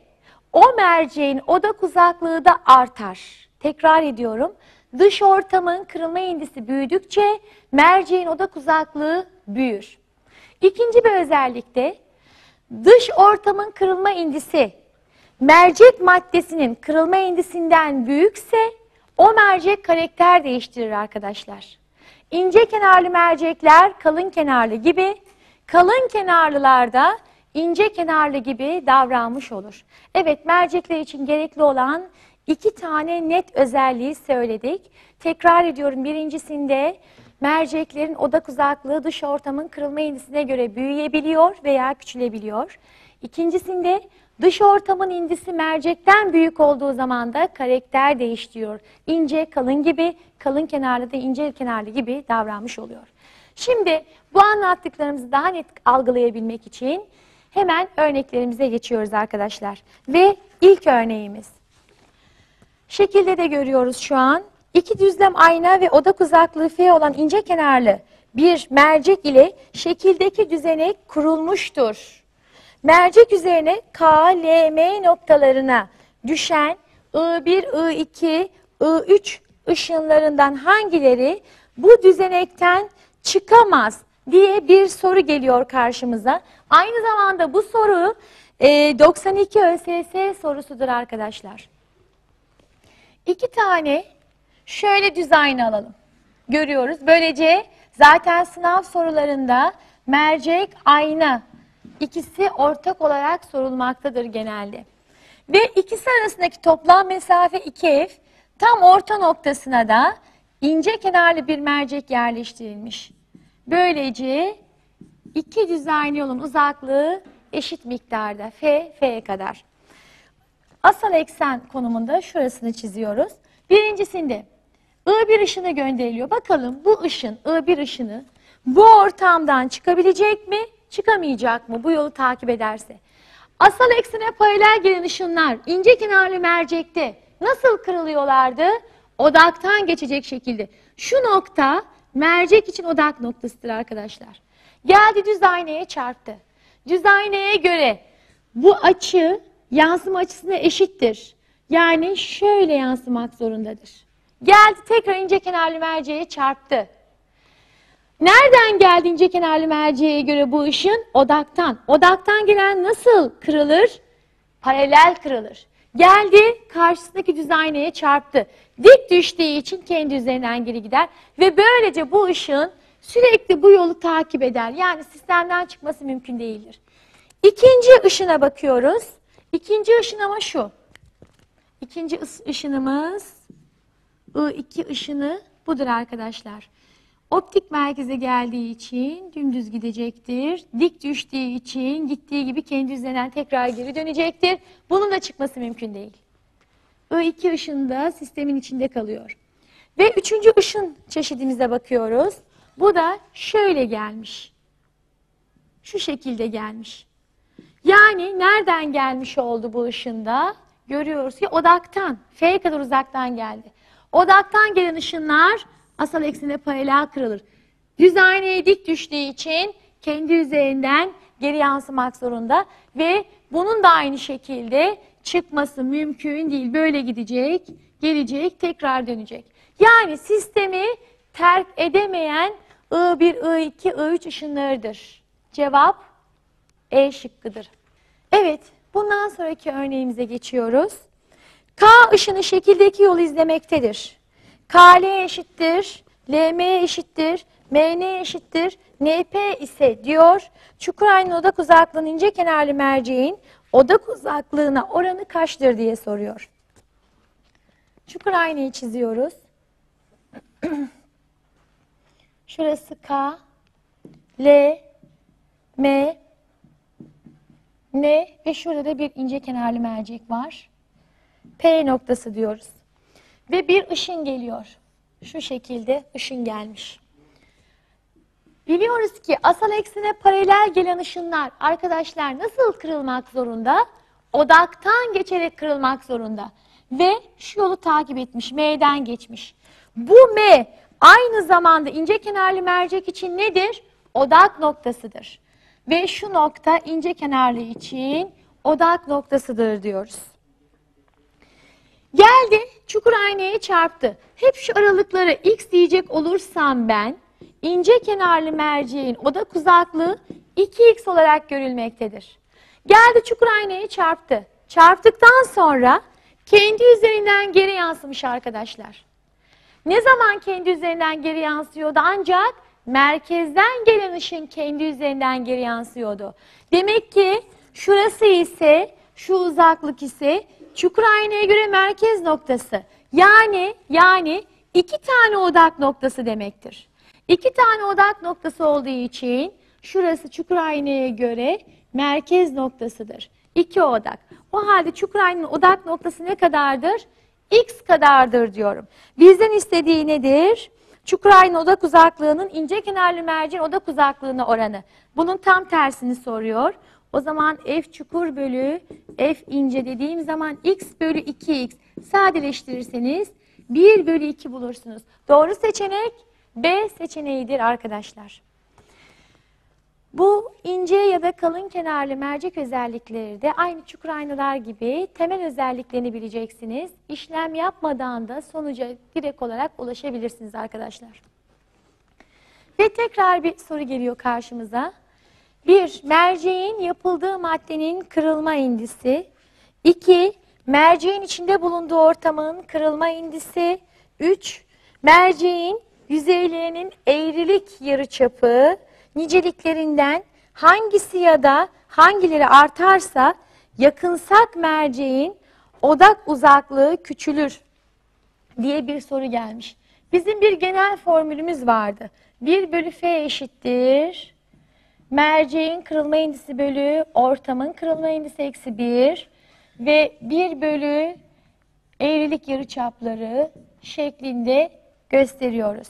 o merceğin odak uzaklığı da artar. Tekrar ediyorum. Dış ortamın kırılma indisi büyüdükçe merceğin odak uzaklığı büyür. İkinci bir özellik de dış ortamın kırılma indisi mercek maddesinin kırılma indisinden büyükse o mercek karakter değiştirir arkadaşlar. İnce kenarlı mercekler kalın kenarlı gibi, kalın kenarlılarda ince kenarlı gibi davranmış olur. Evet, mercekler için gerekli olan iki tane net özelliği söyledik. Tekrar ediyorum, birincisinde merceklerin odak uzaklığı dış ortamın kırılma indisine göre büyüyebiliyor veya küçülebiliyor. İkincisinde Dış ortamın indisi mercekten büyük olduğu zaman da karakter değiştiriyor. İnce kalın gibi, kalın kenarlı da ince kenarlı gibi davranmış oluyor. Şimdi bu anlattıklarımızı daha net algılayabilmek için hemen örneklerimize geçiyoruz arkadaşlar. Ve ilk örneğimiz. Şekilde de görüyoruz şu an. İki düzlem ayna ve odak uzaklığı F olan ince kenarlı bir mercek ile şekildeki düzenek kurulmuştur. Mercek üzerine K, L, M noktalarına düşen I bir, I iki, I üç ışınlarından hangileri bu düzenekten çıkamaz diye bir soru geliyor karşımıza. Aynı zamanda bu soru doksan iki ÖSS sorusudur arkadaşlar. İki tane şöyle düz ayna alalım. Görüyoruz. Böylece zaten sınav sorularında mercek, ayna İkisi ortak olarak sorulmaktadır genelde. Ve ikisi arasındaki toplam mesafe iki f, tam orta noktasına da ince kenarlı bir mercek yerleştirilmiş. Böylece iki düz aynı yolun uzaklığı eşit miktarda f, f'ye kadar. Asal eksen konumunda şurasını çiziyoruz. Birincisinde I bir ışını gönderiliyor. Bakalım bu ışın, I bir ışını bu ortamdan çıkabilecek mi? Çıkamayacak mı bu yolu takip ederse? Asal eksene paralel gelen ışınlar ince kenarlı mercekte nasıl kırılıyorlardı? Odaktan geçecek şekilde. Şu nokta mercek için odak noktasıdır arkadaşlar. Geldi düz aynaya çarptı. Düz aynaya göre bu açı yansıma açısına eşittir. Yani şöyle yansımak zorundadır. Geldi tekrar ince kenarlı merceğe çarptı. Nereden geldi ince kenarlı merceğe göre bu ışın? Odaktan. Odaktan gelen nasıl kırılır? Paralel kırılır. Geldi karşısındaki düz aynaya çarptı. Dik düştüğü için kendi üzerinden geri gider. Ve böylece bu ışın sürekli bu yolu takip eder. Yani sistemden çıkması mümkün değildir. İkinci ışına bakıyoruz. İkinci ışın ama şu. İkinci ışınımız I iki ışını budur arkadaşlar. Optik merkeze geldiği için dümdüz gidecektir. Dik düştüğü için gittiği gibi kendi üzerinden tekrar geri dönecektir. Bunun da çıkması mümkün değil. I iki ışın da sistemin içinde kalıyor. Ve üçüncü ışın çeşidimize bakıyoruz. Bu da şöyle gelmiş. Şu şekilde gelmiş. Yani nereden gelmiş oldu bu ışında? Görüyoruz ki odaktan, F'ye kadar uzaktan geldi. Odaktan gelen ışınlar asal eksene paralel kırılır. Düz aynaya dik düştüğü için kendi üzerinden geri yansımak zorunda ve bunun da aynı şekilde çıkması mümkün değil. Böyle gidecek, gelecek, tekrar dönecek. Yani sistemi terk edemeyen I bir, I iki, I üç ışınlarıdır. Cevap E şıkkıdır. Evet, bundan sonraki örneğimize geçiyoruz. K ışını şekildeki yolu izlemektedir. K L eşittir, L M eşittir, M N eşittir, N P ise diyor, çukur aynanın odak uzaklığının ince kenarlı merceğin odak uzaklığına oranı kaçtır diye soruyor. Çukur aynayı çiziyoruz. Şurası K, L, M, N ve şurada da bir ince kenarlı mercek var. P noktası diyoruz. Ve bir ışın geliyor. Şu şekilde ışın gelmiş. Biliyoruz ki asal eksene paralel gelen ışınlar arkadaşlar nasıl kırılmak zorunda? Odaktan geçerek kırılmak zorunda. Ve şu yolu takip etmiş. M'den geçmiş. Bu M aynı zamanda ince kenarlı mercek için nedir? Odak noktasıdır. Ve şu nokta ince kenarlı için odak noktasıdır diyoruz. Geldi, çukur aynaya çarptı. Hep şu aralıklara x diyecek olursam ben, ince kenarlı merceğin odak uzaklığı iki x olarak görülmektedir. Geldi çukur aynaya çarptı. Çarptıktan sonra kendi üzerinden geri yansımış arkadaşlar. Ne zaman kendi üzerinden geri yansıyordu? Ancak merkezden gelen ışın kendi üzerinden geri yansıyordu. Demek ki şurası ise, şu uzaklık ise çukur aynaya göre merkez noktası. Yani yani iki tane odak noktası demektir. İki tane odak noktası olduğu için şurası çukur aynaya göre merkez noktasıdır. iki odak. O halde Çukuray'ın odak noktası ne kadardır? X kadardır diyorum. Bizden istediği nedir? Çukuray'ın odak uzaklığının ince kenarlı merceğin odak uzaklığına oranı. Bunun tam tersini soruyor. O zaman f çukur bölü f ince dediğim zaman x bölü iki x. Sadeleştirirseniz bir bölü iki bulursunuz. Doğru seçenek B seçeneğidir arkadaşlar. Bu ince ya da kalın kenarlı mercek özellikleri de aynı çukur aynalar gibi temel özelliklerini bileceksiniz. İşlem yapmadan da sonuca direkt olarak ulaşabilirsiniz arkadaşlar. Ve tekrar bir soru geliyor karşımıza. bir. Merceğin yapıldığı maddenin kırılma indisi. iki. Merceğin içinde bulunduğu ortamın kırılma indisi. üç. Merceğin yüzeylerinin eğrilik yarıçapı niceliklerinden hangisi ya da hangileri artarsa yakınsak merceğin odak uzaklığı küçülür diye bir soru gelmiş. Bizim bir genel formülümüz vardı. bir bölü f eşittir merceğin kırılma indisi bölü ortamın kırılma indisi eksi bir ve bir bölü eğrilik yarıçapları şeklinde gösteriyoruz.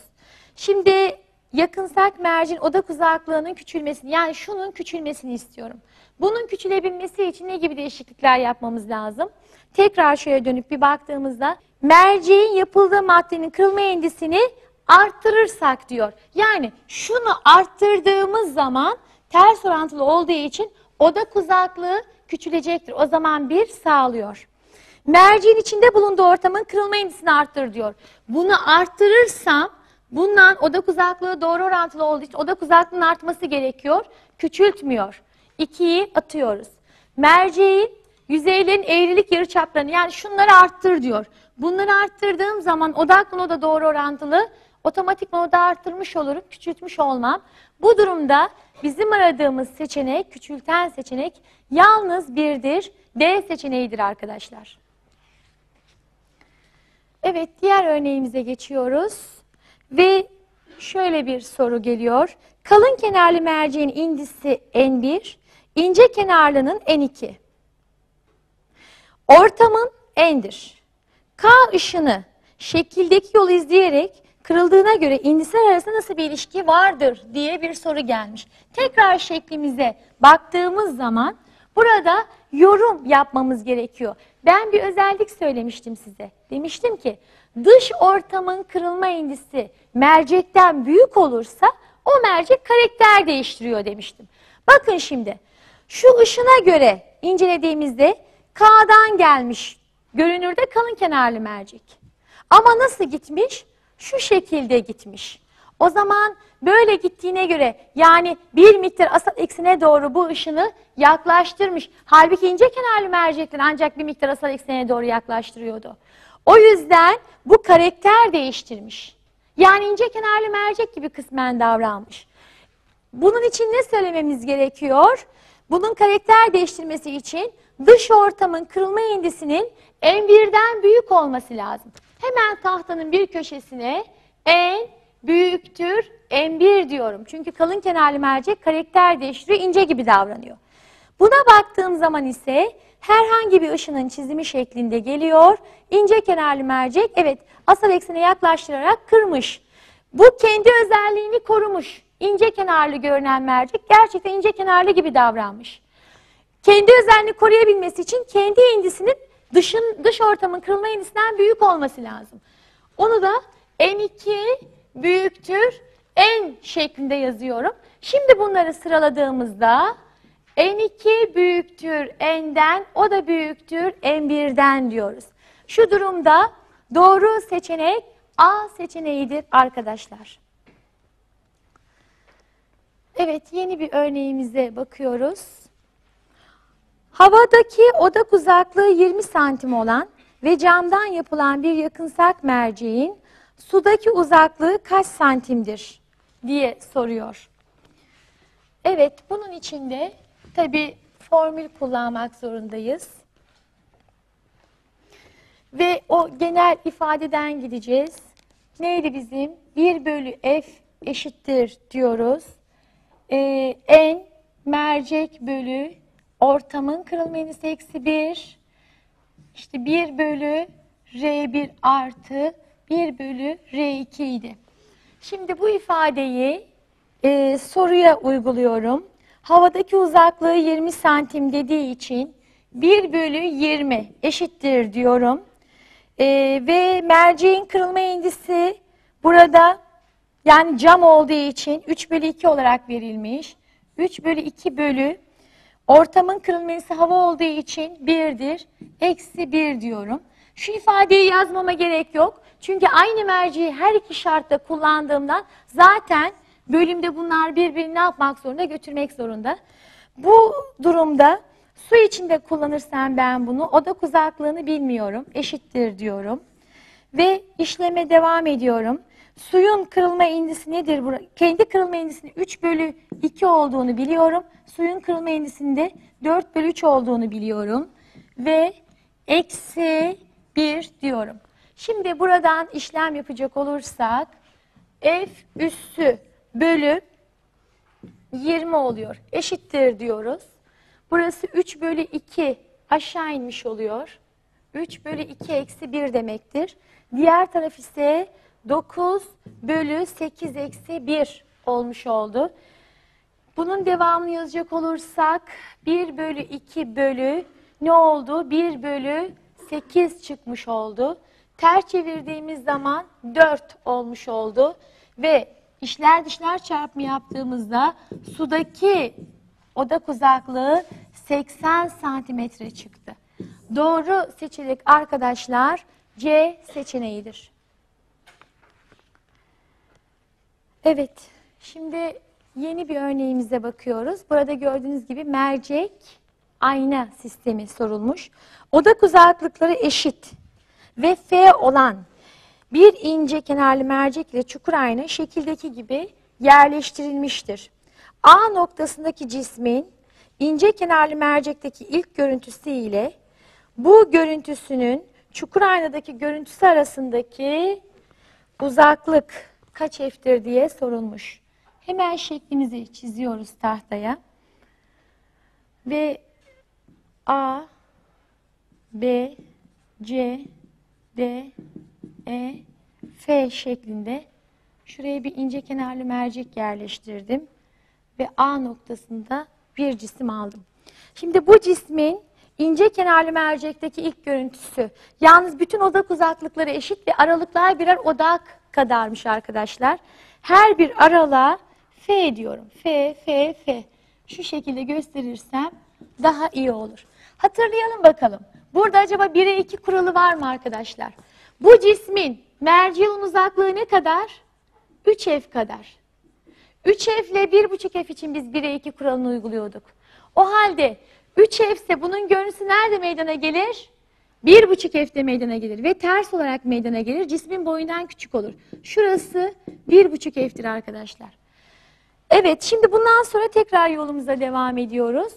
Şimdi yakınsak merceğin odak uzaklığının küçülmesini, yani şunun küçülmesini istiyorum. Bunun küçülebilmesi için ne gibi değişiklikler yapmamız lazım? Tekrar şöyle dönüp bir baktığımızda merceğin yapıldığı maddenin kırılma indisini arttırırsak diyor. Yani şunu arttırdığımız zaman ters orantılı olduğu için odak uzaklığı küçülecektir. O zaman bir sağlıyor. Merceğin içinde bulunduğu ortamın kırılma indisini arttır diyor. Bunu arttırırsam bundan odak uzaklığı doğru orantılı olduğu için odak uzaklığının artması gerekiyor. Küçültmüyor. ikiyi atıyoruz. Merceğin yüzeylerin eğrilik yarıçaplarını, yani şunları arttır diyor. Bunları arttırdığım zaman odak da doğru orantılı, otomatikman odağı arttırmış olurum, küçültmüş olmam. Bu durumda bizim aradığımız seçenek, küçülten seçenek yalnız birdir. D seçeneğidir arkadaşlar. Evet, diğer örneğimize geçiyoruz. Ve şöyle bir soru geliyor. Kalın kenarlı merceğin indisi en bir, ince kenarlının en iki. Ortamın n'dir. K ışını şekildeki yolu izleyerek kırıldığına göre indisler arasında nasıl bir ilişki vardır diye bir soru gelmiş. Tekrar şeklimize baktığımız zaman burada yorum yapmamız gerekiyor. Ben bir özellik söylemiştim size. Demiştim ki dış ortamın kırılma indisi mercekten büyük olursa o mercek karakter değiştiriyor demiştim. Bakın şimdi şu ışına göre incelediğimizde K'dan gelmiş görünürde kalın kenarlı mercek. Ama nasıl gitmiş? Şu şekilde gitmiş. O zaman böyle gittiğine göre yani bir miktar asal eksene doğru bu ışını yaklaştırmış. Halbuki ince kenarlı mercekler ancak bir miktar asal eksene doğru yaklaştırıyordu. O yüzden bu karakter değiştirmiş. Yani ince kenarlı mercek gibi kısmen davranmış. Bunun için ne söylememiz gerekiyor? Bunun karakter değiştirmesi için dış ortamın kırılma indisinin en birden büyük olması lazım. Hemen tahtanın bir köşesine en büyüktür en bir diyorum. Çünkü kalın kenarlı mercek karakter değiştiriyor, ince gibi davranıyor. Buna baktığım zaman ise herhangi bir ışının çizimi şeklinde geliyor. İnce kenarlı mercek evet asal eksene yaklaştırarak kırmış. Bu kendi özelliğini korumuş. İnce kenarlı görünen mercek gerçekten ince kenarlı gibi davranmış. Kendi özelliğini koruyabilmesi için kendi indisinin dışın, dış ortamın kırılma indisinden büyük olması lazım. Onu da en iki büyüktür en şeklinde yazıyorum. Şimdi bunları sıraladığımızda en iki büyüktür n'den, o da büyüktür en birden diyoruz. Şu durumda doğru seçenek A seçeneğidir arkadaşlar. Evet, yeni bir örneğimize bakıyoruz. Havadaki odak uzaklığı yirmi santim olan ve camdan yapılan bir yakınsak merceğin sudaki uzaklığı kaç santimdir diye soruyor. Evet, bunun için de tabii formül kullanmak zorundayız. Ve o genel ifadeden gideceğiz. Neydi bizim? bir bölü f eşittir diyoruz. Ee, n mercek bölü ortamın kırılma eğrisi eksi bir, işte bir bölü R bir artı bir bölü R iki idi. Şimdi bu ifadeyi e, soruya uyguluyorum. Havadaki uzaklığı yirmi santim dediği için bir bölü yirmi eşittir diyorum. E, ve merceğin kırılma eğrisi burada, yani cam olduğu için üç bölü iki olarak verilmiş. üç bölü iki bölü ortamın kırılma eğrisi hava olduğu için birdir. Eksi bir diyorum. Şu ifadeyi yazmama gerek yok. Çünkü aynı merceği her iki şartta kullandığımdan zaten bölümde bunlar birbirini ne yapmak zorunda? Götürmek zorunda. Bu durumda su içinde kullanırsam ben bunu, odak uzaklığını bilmiyorum. Eşittir diyorum. Ve işleme devam ediyorum. Suyun kırılma eğrisi nedir? Kendi kırılma eğrisinin üç bölü iki olduğunu biliyorum. Suyun kırılma eğrisinde dört bölü üç olduğunu biliyorum. Ve eksi bir diyorum. Şimdi buradan işlem yapacak olursak F üssü bölü yirmi oluyor. Eşittir diyoruz. Burası üç bölü iki aşağı inmiş oluyor. üç bölü iki eksi bir demektir. Diğer taraf ise dokuz bölü sekiz eksi bir olmuş oldu. Bunun devamını yazacak olursak bir bölü iki bölü ne oldu? bir bölü sekiz çıkmış oldu. Ters çevirdiğimiz zaman dört olmuş oldu. Ve içler dışlar çarpımı yaptığımızda sudaki odak uzaklığı seksen santimetre çıktı. Doğru seçenek arkadaşlar C seçeneğidir. Evet, şimdi yeni bir örneğimize bakıyoruz. Burada gördüğünüz gibi mercek ayna sistemi sorulmuş. Odak uzaklıkları eşit ve F olan bir ince kenarlı mercek ile çukur ayna şekildeki gibi yerleştirilmiştir. A noktasındaki cismin ince kenarlı mercekteki ilk görüntüsü ile bu görüntüsünün çukur aynadaki görüntüsü arasındaki uzaklık kaç F'tir diye sorulmuş. Hemen şeklimizi çiziyoruz tahtaya. Ve A, B, C, D, E, F şeklinde şuraya bir ince kenarlı mercek yerleştirdim. Ve A noktasında bir cisim aldım. Şimdi bu cismin ince kenarlı mercekteki ilk görüntüsü. Yalnız bütün odak uzaklıkları eşit ve aralıklar birer odak kadarmış arkadaşlar. Her bir aralığa F diyorum. F, F, F. Şu şekilde gösterirsem daha iyi olur. Hatırlayalım bakalım. Burada acaba bire iki kuralı var mı arkadaşlar? Bu cismin merceğin uzaklığı ne kadar? üç F kadar. üç F ile bir buçuk F için biz bire iki kuralını uyguluyorduk. O halde üç F ise bunun görüntüsü nerede meydana gelir? bir buçuk F'de meydana gelir ve ters olarak meydana gelir. Cismin boyundan küçük olur. Şurası bir buçuk F'tir arkadaşlar. Evet, şimdi bundan sonra tekrar yolumuza devam ediyoruz.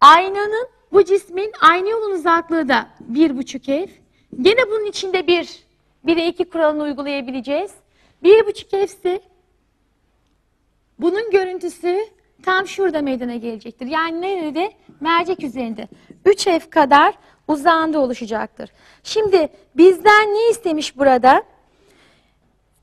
Aynanın, bu cismin aynı yolun uzaklığı da bir buçuk F. Gene bunun içinde bir, bire iki kuralını uygulayabileceğiz. bir buçuk F ise bunun görüntüsü tam şurada meydana gelecektir. Yani nerede? Mercek üzerinde. üç F kadar uzağında oluşacaktır. Şimdi bizden ne istemiş burada?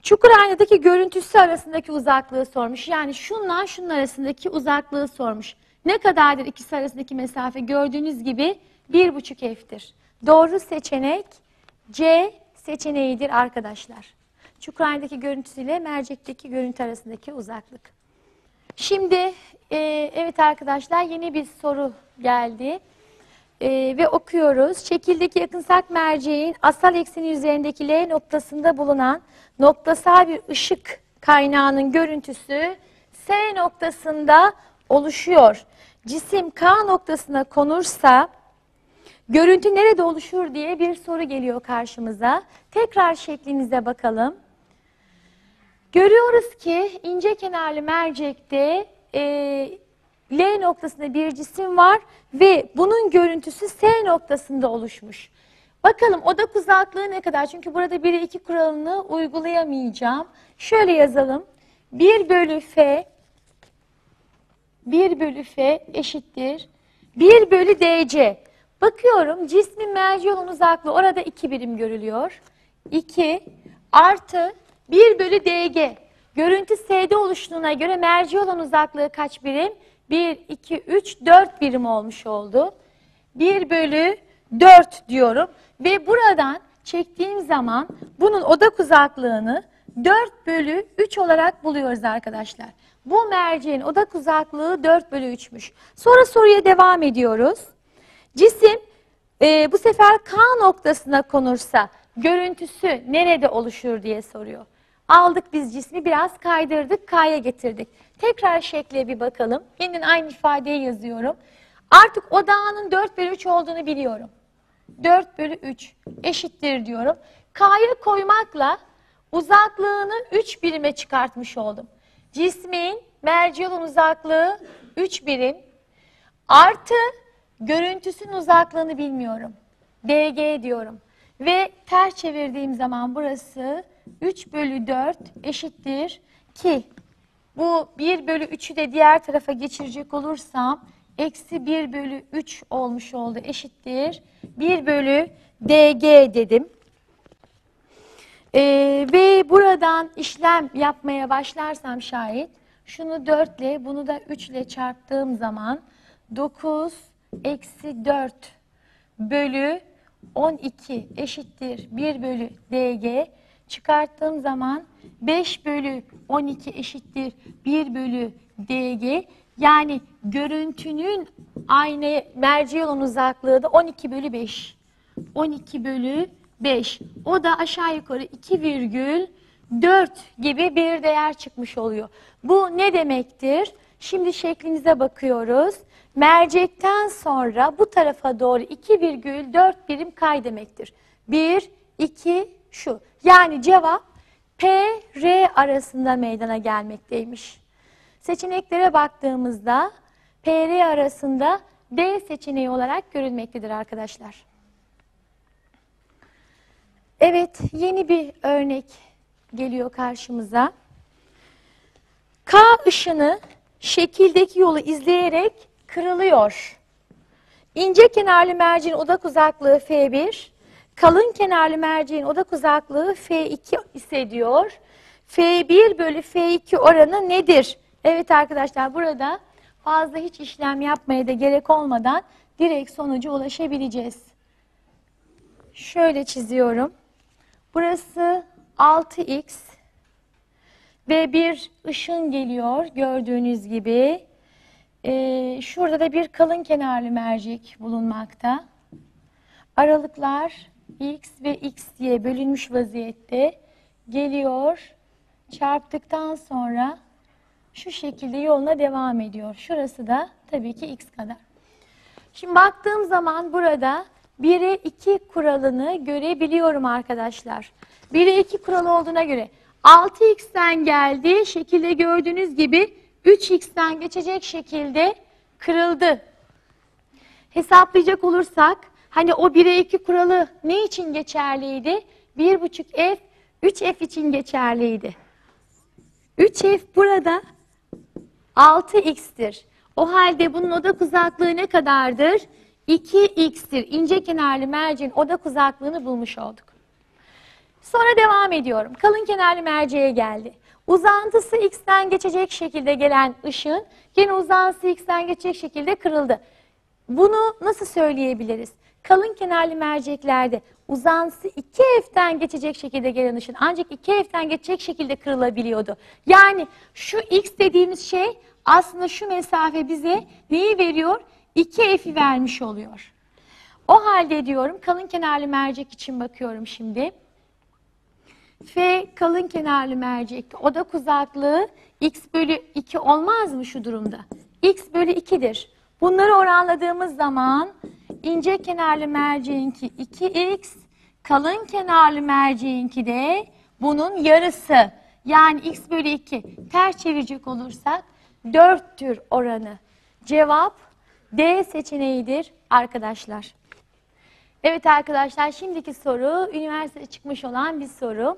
Çukur aynadaki görüntüsü arasındaki uzaklığı sormuş. Yani şunla şunun arasındaki uzaklığı sormuş. Ne kadardır ikisi arasındaki mesafe? Gördüğünüz gibi bir buçuk F'tir. Doğru seçenek C seçeneğidir arkadaşlar. Çukur aynadaki görüntüsüyle mercekteki görüntü arasındaki uzaklık. Şimdi e, evet arkadaşlar, yeni bir soru geldi. Ee, ve okuyoruz. Şekildeki yakınsak merceğin asal ekseni üzerindeki L noktasında bulunan noktasal bir ışık kaynağının görüntüsü S noktasında oluşuyor. Cisim K noktasına konursa görüntü nerede oluşur diye bir soru geliyor karşımıza. Tekrar şeklimize bakalım. Görüyoruz ki ince kenarlı mercekte e, L noktasında bir cisim var ve bunun görüntüsü S noktasında oluşmuş. Bakalım odak uzaklığı ne kadar? Çünkü burada bire iki kuralını uygulayamayacağım. Şöyle yazalım. bir bölü F, bir bölü F eşittir bir bölü D C. Bakıyorum cismin merciyon uzaklığı orada iki birim görülüyor. iki artı bir bölü D G. Görüntü S'de oluştuğuna göre merci olan uzaklığı kaç birim? bir, iki, üç, dört birim olmuş oldu. bir bölü dört diyorum. Ve buradan çektiğim zaman bunun odak uzaklığını dört bölü üç olarak buluyoruz arkadaşlar. Bu merceğin odak uzaklığı dört bölü üçmüş. Sonra soruya devam ediyoruz. Cisim e, bu sefer K noktasına konursa görüntüsü nerede oluşur diye soruyor. Aldık biz cismi, biraz kaydırdık, K'ya getirdik. Tekrar şekle bir bakalım. Yeniden aynı ifadeyi yazıyorum. Artık odağının dört bölü üç olduğunu biliyorum. dört bölü üç eşittir diyorum. K'ya koymakla uzaklığını üç birime çıkartmış oldum. Cismin merciyon uzaklığı üç birim. Artı görüntüsünün uzaklığını bilmiyorum. D G diyorum. Ve ters çevirdiğim zaman burası üç bölü dört eşittir ki bu bir bölü üçü de diğer tarafa geçirecek olursam eksi bir bölü üç olmuş oldu, eşittir bir bölü D G dedim. Ee, ve buradan işlem yapmaya başlarsam şayet şunu dört ile bunu da üç ile çarptığım zaman dokuz eksi dört bölü on iki eşittir bir bölü D G. Çıkarttığım zaman beş bölü on iki eşittir bir bölü D G. Yani görüntünün aynı merciyon uzaklığı da on iki bölü beş. on iki bölü beş. O da aşağı yukarı iki virgül dört gibi bir değer çıkmış oluyor. Bu ne demektir? Şimdi şeklimize bakıyoruz. Mercekten sonra bu tarafa doğru iki virgül dört birim kay demektir. bir, iki, şu. Yani cevap P R arasında meydana gelmekteymiş. Seçeneklere baktığımızda P R arasında D seçeneği olarak görülmektedir arkadaşlar. Evet, yeni bir örnek geliyor karşımıza. K ışını şekildeki yolu izleyerek kırılıyor. İnce kenarlı merceğin odak uzaklığı F bir, kalın kenarlı merceğin odak uzaklığı F iki ise diyor. F bir bölü F iki oranı nedir? Evet arkadaşlar, burada fazla hiç işlem yapmaya da gerek olmadan direkt sonuca ulaşabileceğiz. Şöyle çiziyorum. Burası altı x ve bir ışın geliyor gördüğünüz gibi. Ee, şurada da bir kalın kenarlı mercek bulunmakta. Aralıklar x ve x diye bölünmüş vaziyette geliyor, çarptıktan sonra şu şekilde yoluna devam ediyor. Şurası da tabii ki x kadar. Şimdi baktığım zaman burada bire iki kuralını görebiliyorum arkadaşlar. bire iki kuralı olduğuna göre altı x'ten geldi, şekilde gördüğünüz gibi üç x'ten geçecek şekilde kırıldı. Hesaplayacak olursak, hani o bire iki kuralı ne için geçerliydi? bir buçuk f, üç f için geçerliydi. üç f burada altı x'tir. O halde bunun odak uzaklığı ne kadardır? iki x'tir. İnce kenarlı merceğin odak uzaklığını bulmuş olduk. Sonra devam ediyorum. Kalın kenarlı merceğe geldi. Uzantısı x'ten geçecek şekilde gelen ışın, gene uzantısı x'ten geçecek şekilde kırıldı. Bunu nasıl söyleyebiliriz? Kalın kenarlı merceklerde uzantısı iki f'ten geçecek şekilde gelen ışın ancak iki f'ten geçecek şekilde kırılabiliyordu. Yani şu x dediğimiz şey aslında şu mesafe bize neyi veriyor? iki f'i vermiş oluyor. O halde diyorum kalın kenarlı mercek için bakıyorum şimdi. F kalın kenarlı mercek odak uzaklığı x bölü iki olmaz mı şu durumda? x bölü iki'dir. Bunları oranladığımız zaman ince kenarlı merceğinki iki x, kalın kenarlı merceğinki de bunun yarısı. Yani x bölü iki. Ters çevirecek olursak dörttür oranı. Cevap D seçeneğidir arkadaşlar. Evet arkadaşlar, şimdiki soru üniversiteye çıkmış olan bir soru.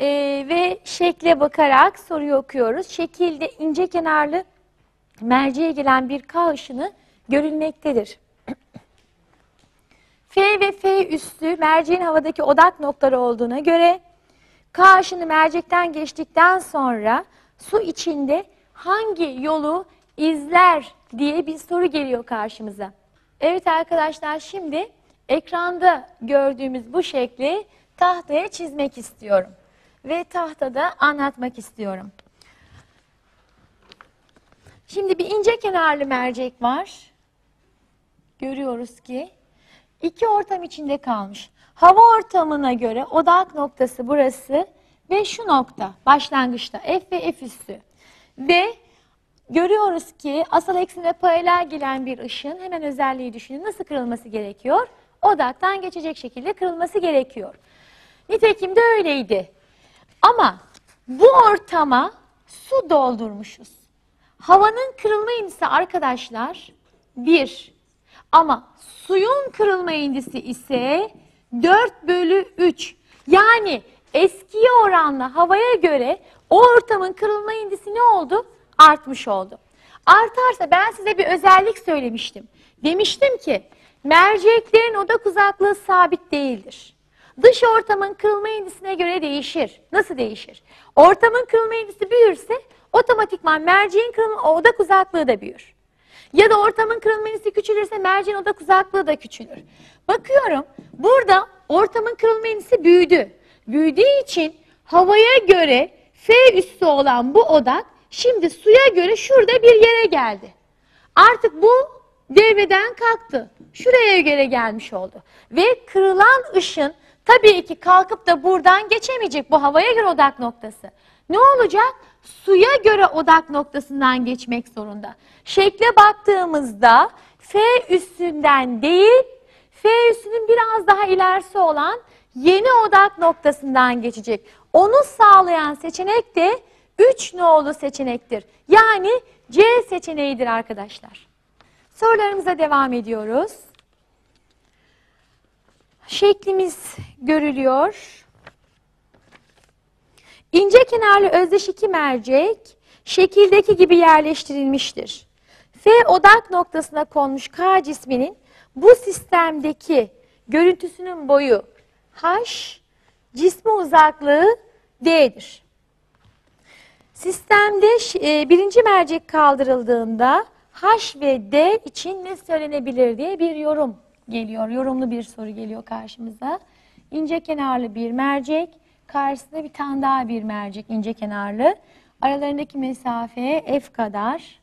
Ee, ve şekle bakarak soruyu okuyoruz. Şekilde ince kenarlı merceğe gelen bir K ışını görülmektedir. F ve F üssü merceğin havadaki odak noktaları olduğuna göre K ışını mercekten geçtikten sonra su içinde hangi yolu izler diye bir soru geliyor karşımıza. Evet arkadaşlar, şimdi ekranda gördüğümüz bu şekli tahtaya çizmek istiyorum ve tahtada anlatmak istiyorum. Şimdi bir ince kenarlı mercek var. Görüyoruz ki iki ortam içinde kalmış. Hava ortamına göre odak noktası burası ve şu nokta başlangıçta F ve F üssü. Ve görüyoruz ki asal eksene paralel gelen bir ışın, hemen özelliği düşünün, nasıl kırılması gerekiyor? Odaktan geçecek şekilde kırılması gerekiyor. Nitekim de öyleydi. Ama bu ortama su doldurmuşuz. Havanın kırılma indisi arkadaşlar bir. Ama suyun kırılma indisi ise dört bölü üç. Yani eskiye oranla havaya göre o ortamın kırılma indisi ne oldu? Artmış oldu. Artarsa, ben size bir özellik söylemiştim. Demiştim ki merceklerin odak uzaklığı sabit değildir. Dış ortamın kırılma indisine göre değişir. Nasıl değişir? Ortamın kırılma indisi büyürse otomatikman merceğin kırılma, odak uzaklığı da büyür. Ya da ortamın kırılma indisi küçülürse merceğin odak uzaklığı da küçülür. Bakıyorum burada ortamın kırılma indisi büyüdü. Büyüdüğü için havaya göre F üssü olan bu odak şimdi suya göre şurada bir yere geldi. Artık bu devreden kalktı. Şuraya göre gelmiş oldu. Ve kırılan ışın tabii ki kalkıp da buradan geçemeyecek. Bu havaya göre odak noktası. Ne olacak? Suya göre odak noktasından geçmek zorunda. Şekle baktığımızda F üssünden değil, F üssünün biraz daha ilerisi olan yeni odak noktasından geçecek. Onu sağlayan seçenek de üç nolu seçenektir. Yani C seçeneğidir arkadaşlar. Sorularımıza devam ediyoruz. Şeklimiz görülüyor. İnce kenarlı özdeş iki mercek şekildeki gibi yerleştirilmiştir. F odak noktasına konmuş K cisminin bu sistemdeki görüntüsünün boyu H, cisme uzaklığı D'dir. Sistemde birinci mercek kaldırıldığında H ve D için ne söylenebilir diye bir yorum geliyor. Yorumlu bir soru geliyor karşımıza. İnce kenarlı bir mercek, karşısında bir tane daha bir mercek ince kenarlı. Aralarındaki mesafe F kadar.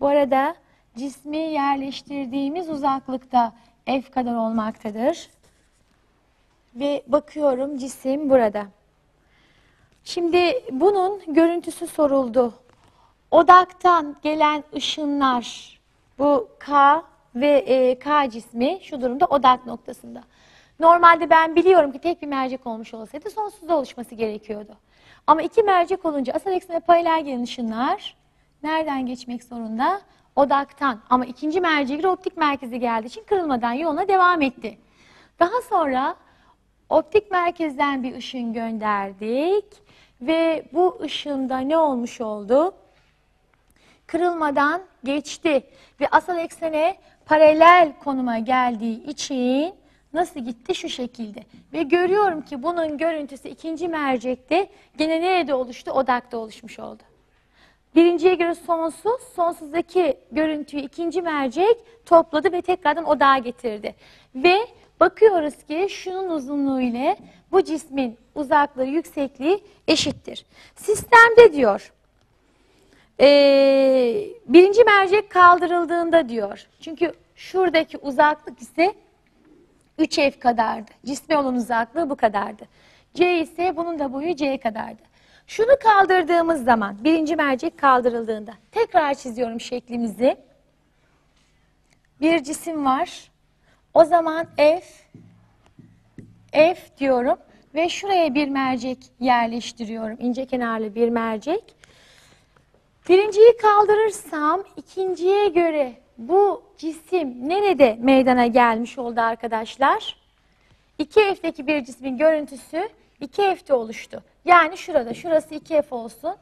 Bu arada cismi yerleştirdiğimiz uzaklıkta F kadar olmaktadır. Ve bakıyorum cisim burada. Şimdi bunun görüntüsü soruldu. Odaktan gelen ışınlar, bu K ve e, K cismi şu durumda odak noktasında. Normalde ben biliyorum ki tek bir mercek olmuş olsaydı sonsuzda oluşması gerekiyordu. Ama iki mercek olunca asal eksene paralel gelen ışınlar nereden geçmek zorunda? Odaktan. Ama ikinci merceğe göre optik merkeze geldiği için kırılmadan yoluna devam etti. Daha sonra optik merkezden bir ışın gönderdik ve bu ışında ne olmuş oldu? Kırılmadan geçti ve asal eksene paralel konuma geldiği için nasıl gitti? Şu şekilde. Ve görüyorum ki bunun görüntüsü ikinci mercekte gene nerede oluştu? Odakta oluşmuş oldu. Birinciye göre sonsuz, sonsuzdaki görüntüyü ikinci mercek topladı ve tekrardan odağa getirdi. Ve bakıyoruz ki şunun uzunluğu ile bu cismin uzaklığı, yüksekliği eşittir. Sistemde diyor, ee, birinci mercek kaldırıldığında diyor. Çünkü şuradaki uzaklık ise üç F kadardı. Cisme olan uzaklığı bu kadardı. C ise bunun da boyu C kadardı. Şunu kaldırdığımız zaman, birinci mercek kaldırıldığında, tekrar çiziyorum şeklimizi. Bir cisim var. O zaman F, F diyorum ve şuraya bir mercek yerleştiriyorum. İnce kenarlı bir mercek. Birinciyi kaldırırsam ikinciye göre bu cisim nerede meydana gelmiş oldu arkadaşlar? iki F'deki bir cismin görüntüsü iki F'de oluştu. Yani şurada, şurası iki F olsun.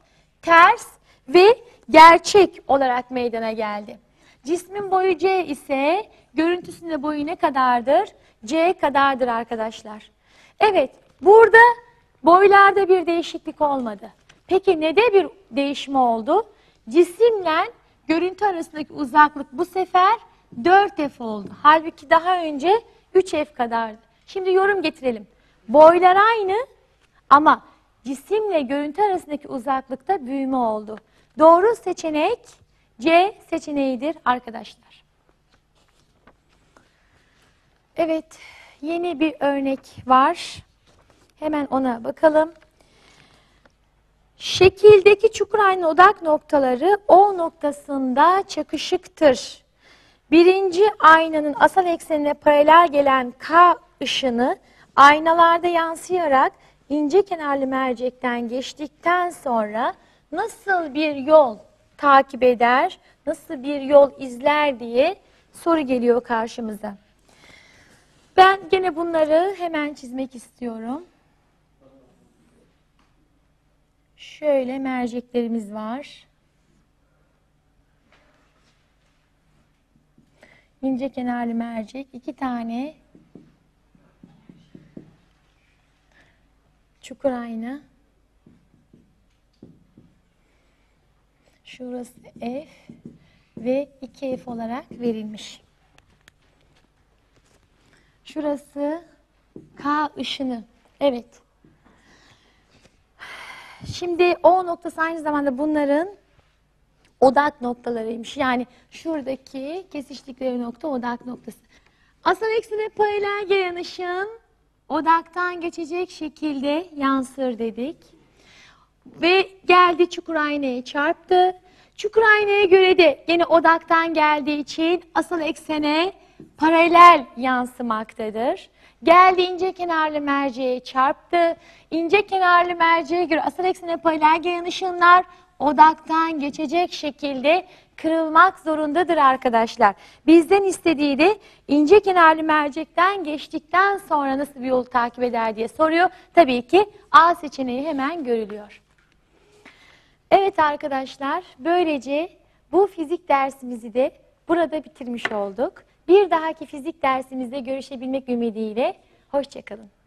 Ters ve gerçek olarak meydana geldi. Cismin boyu C ise görüntüsünde boyu ne kadardır? C kadardır arkadaşlar. Evet, burada boylarda bir değişiklik olmadı. Peki nede bir değişme oldu? Cisimle görüntü arasındaki uzaklık bu sefer dört f oldu. Halbuki daha önce üç f kadardı. Şimdi yorum getirelim. Boylar aynı ama cisimle görüntü arasındaki uzaklıkta büyüme oldu. Doğru seçenek C seçeneğidir arkadaşlar. Evet, yeni bir örnek var. Hemen ona bakalım. Şekildeki çukur aynı odak noktaları O noktasında çakışıktır. Birinci aynanın asal eksenine paralel gelen K ışını aynalarda yansıyarak ince kenarlı mercekten geçtikten sonra nasıl bir yol takip eder, nasıl bir yol izler diye soru geliyor karşımıza. Ben gene bunları hemen çizmek istiyorum. Şöyle merceklerimiz var. İnce kenarlı mercek, iki tane çukur ayna. Şurası F ve iki f olarak verilmiş. Şurası K ışını. Evet. Şimdi O noktası aynı zamanda bunların odak noktalarıymış. Yani şuradaki kesiştikleri nokta odak noktası. Asal eksene paralel gelen ışın odaktan geçecek şekilde yansır dedik. Ve geldi çukur aynaya çarptı. Çukur aynaya göre de yine odaktan geldiği için asal eksene paralel yansımaktadır. Geldi ince kenarlı merceğe çarptı. İnce kenarlı merceğe göre asal eksene paralel gelen ışınlar odaktan geçecek şekilde kırılmak zorundadır arkadaşlar. Bizden istediği de ince kenarlı mercekten geçtikten sonra nasıl bir yolu takip eder diye soruyor. Tabii ki A seçeneği hemen görülüyor. Evet arkadaşlar, böylece bu fizik dersimizi de burada bitirmiş olduk. Bir dahaki fizik dersimizde görüşebilmek ümidiyle hoşça kalın.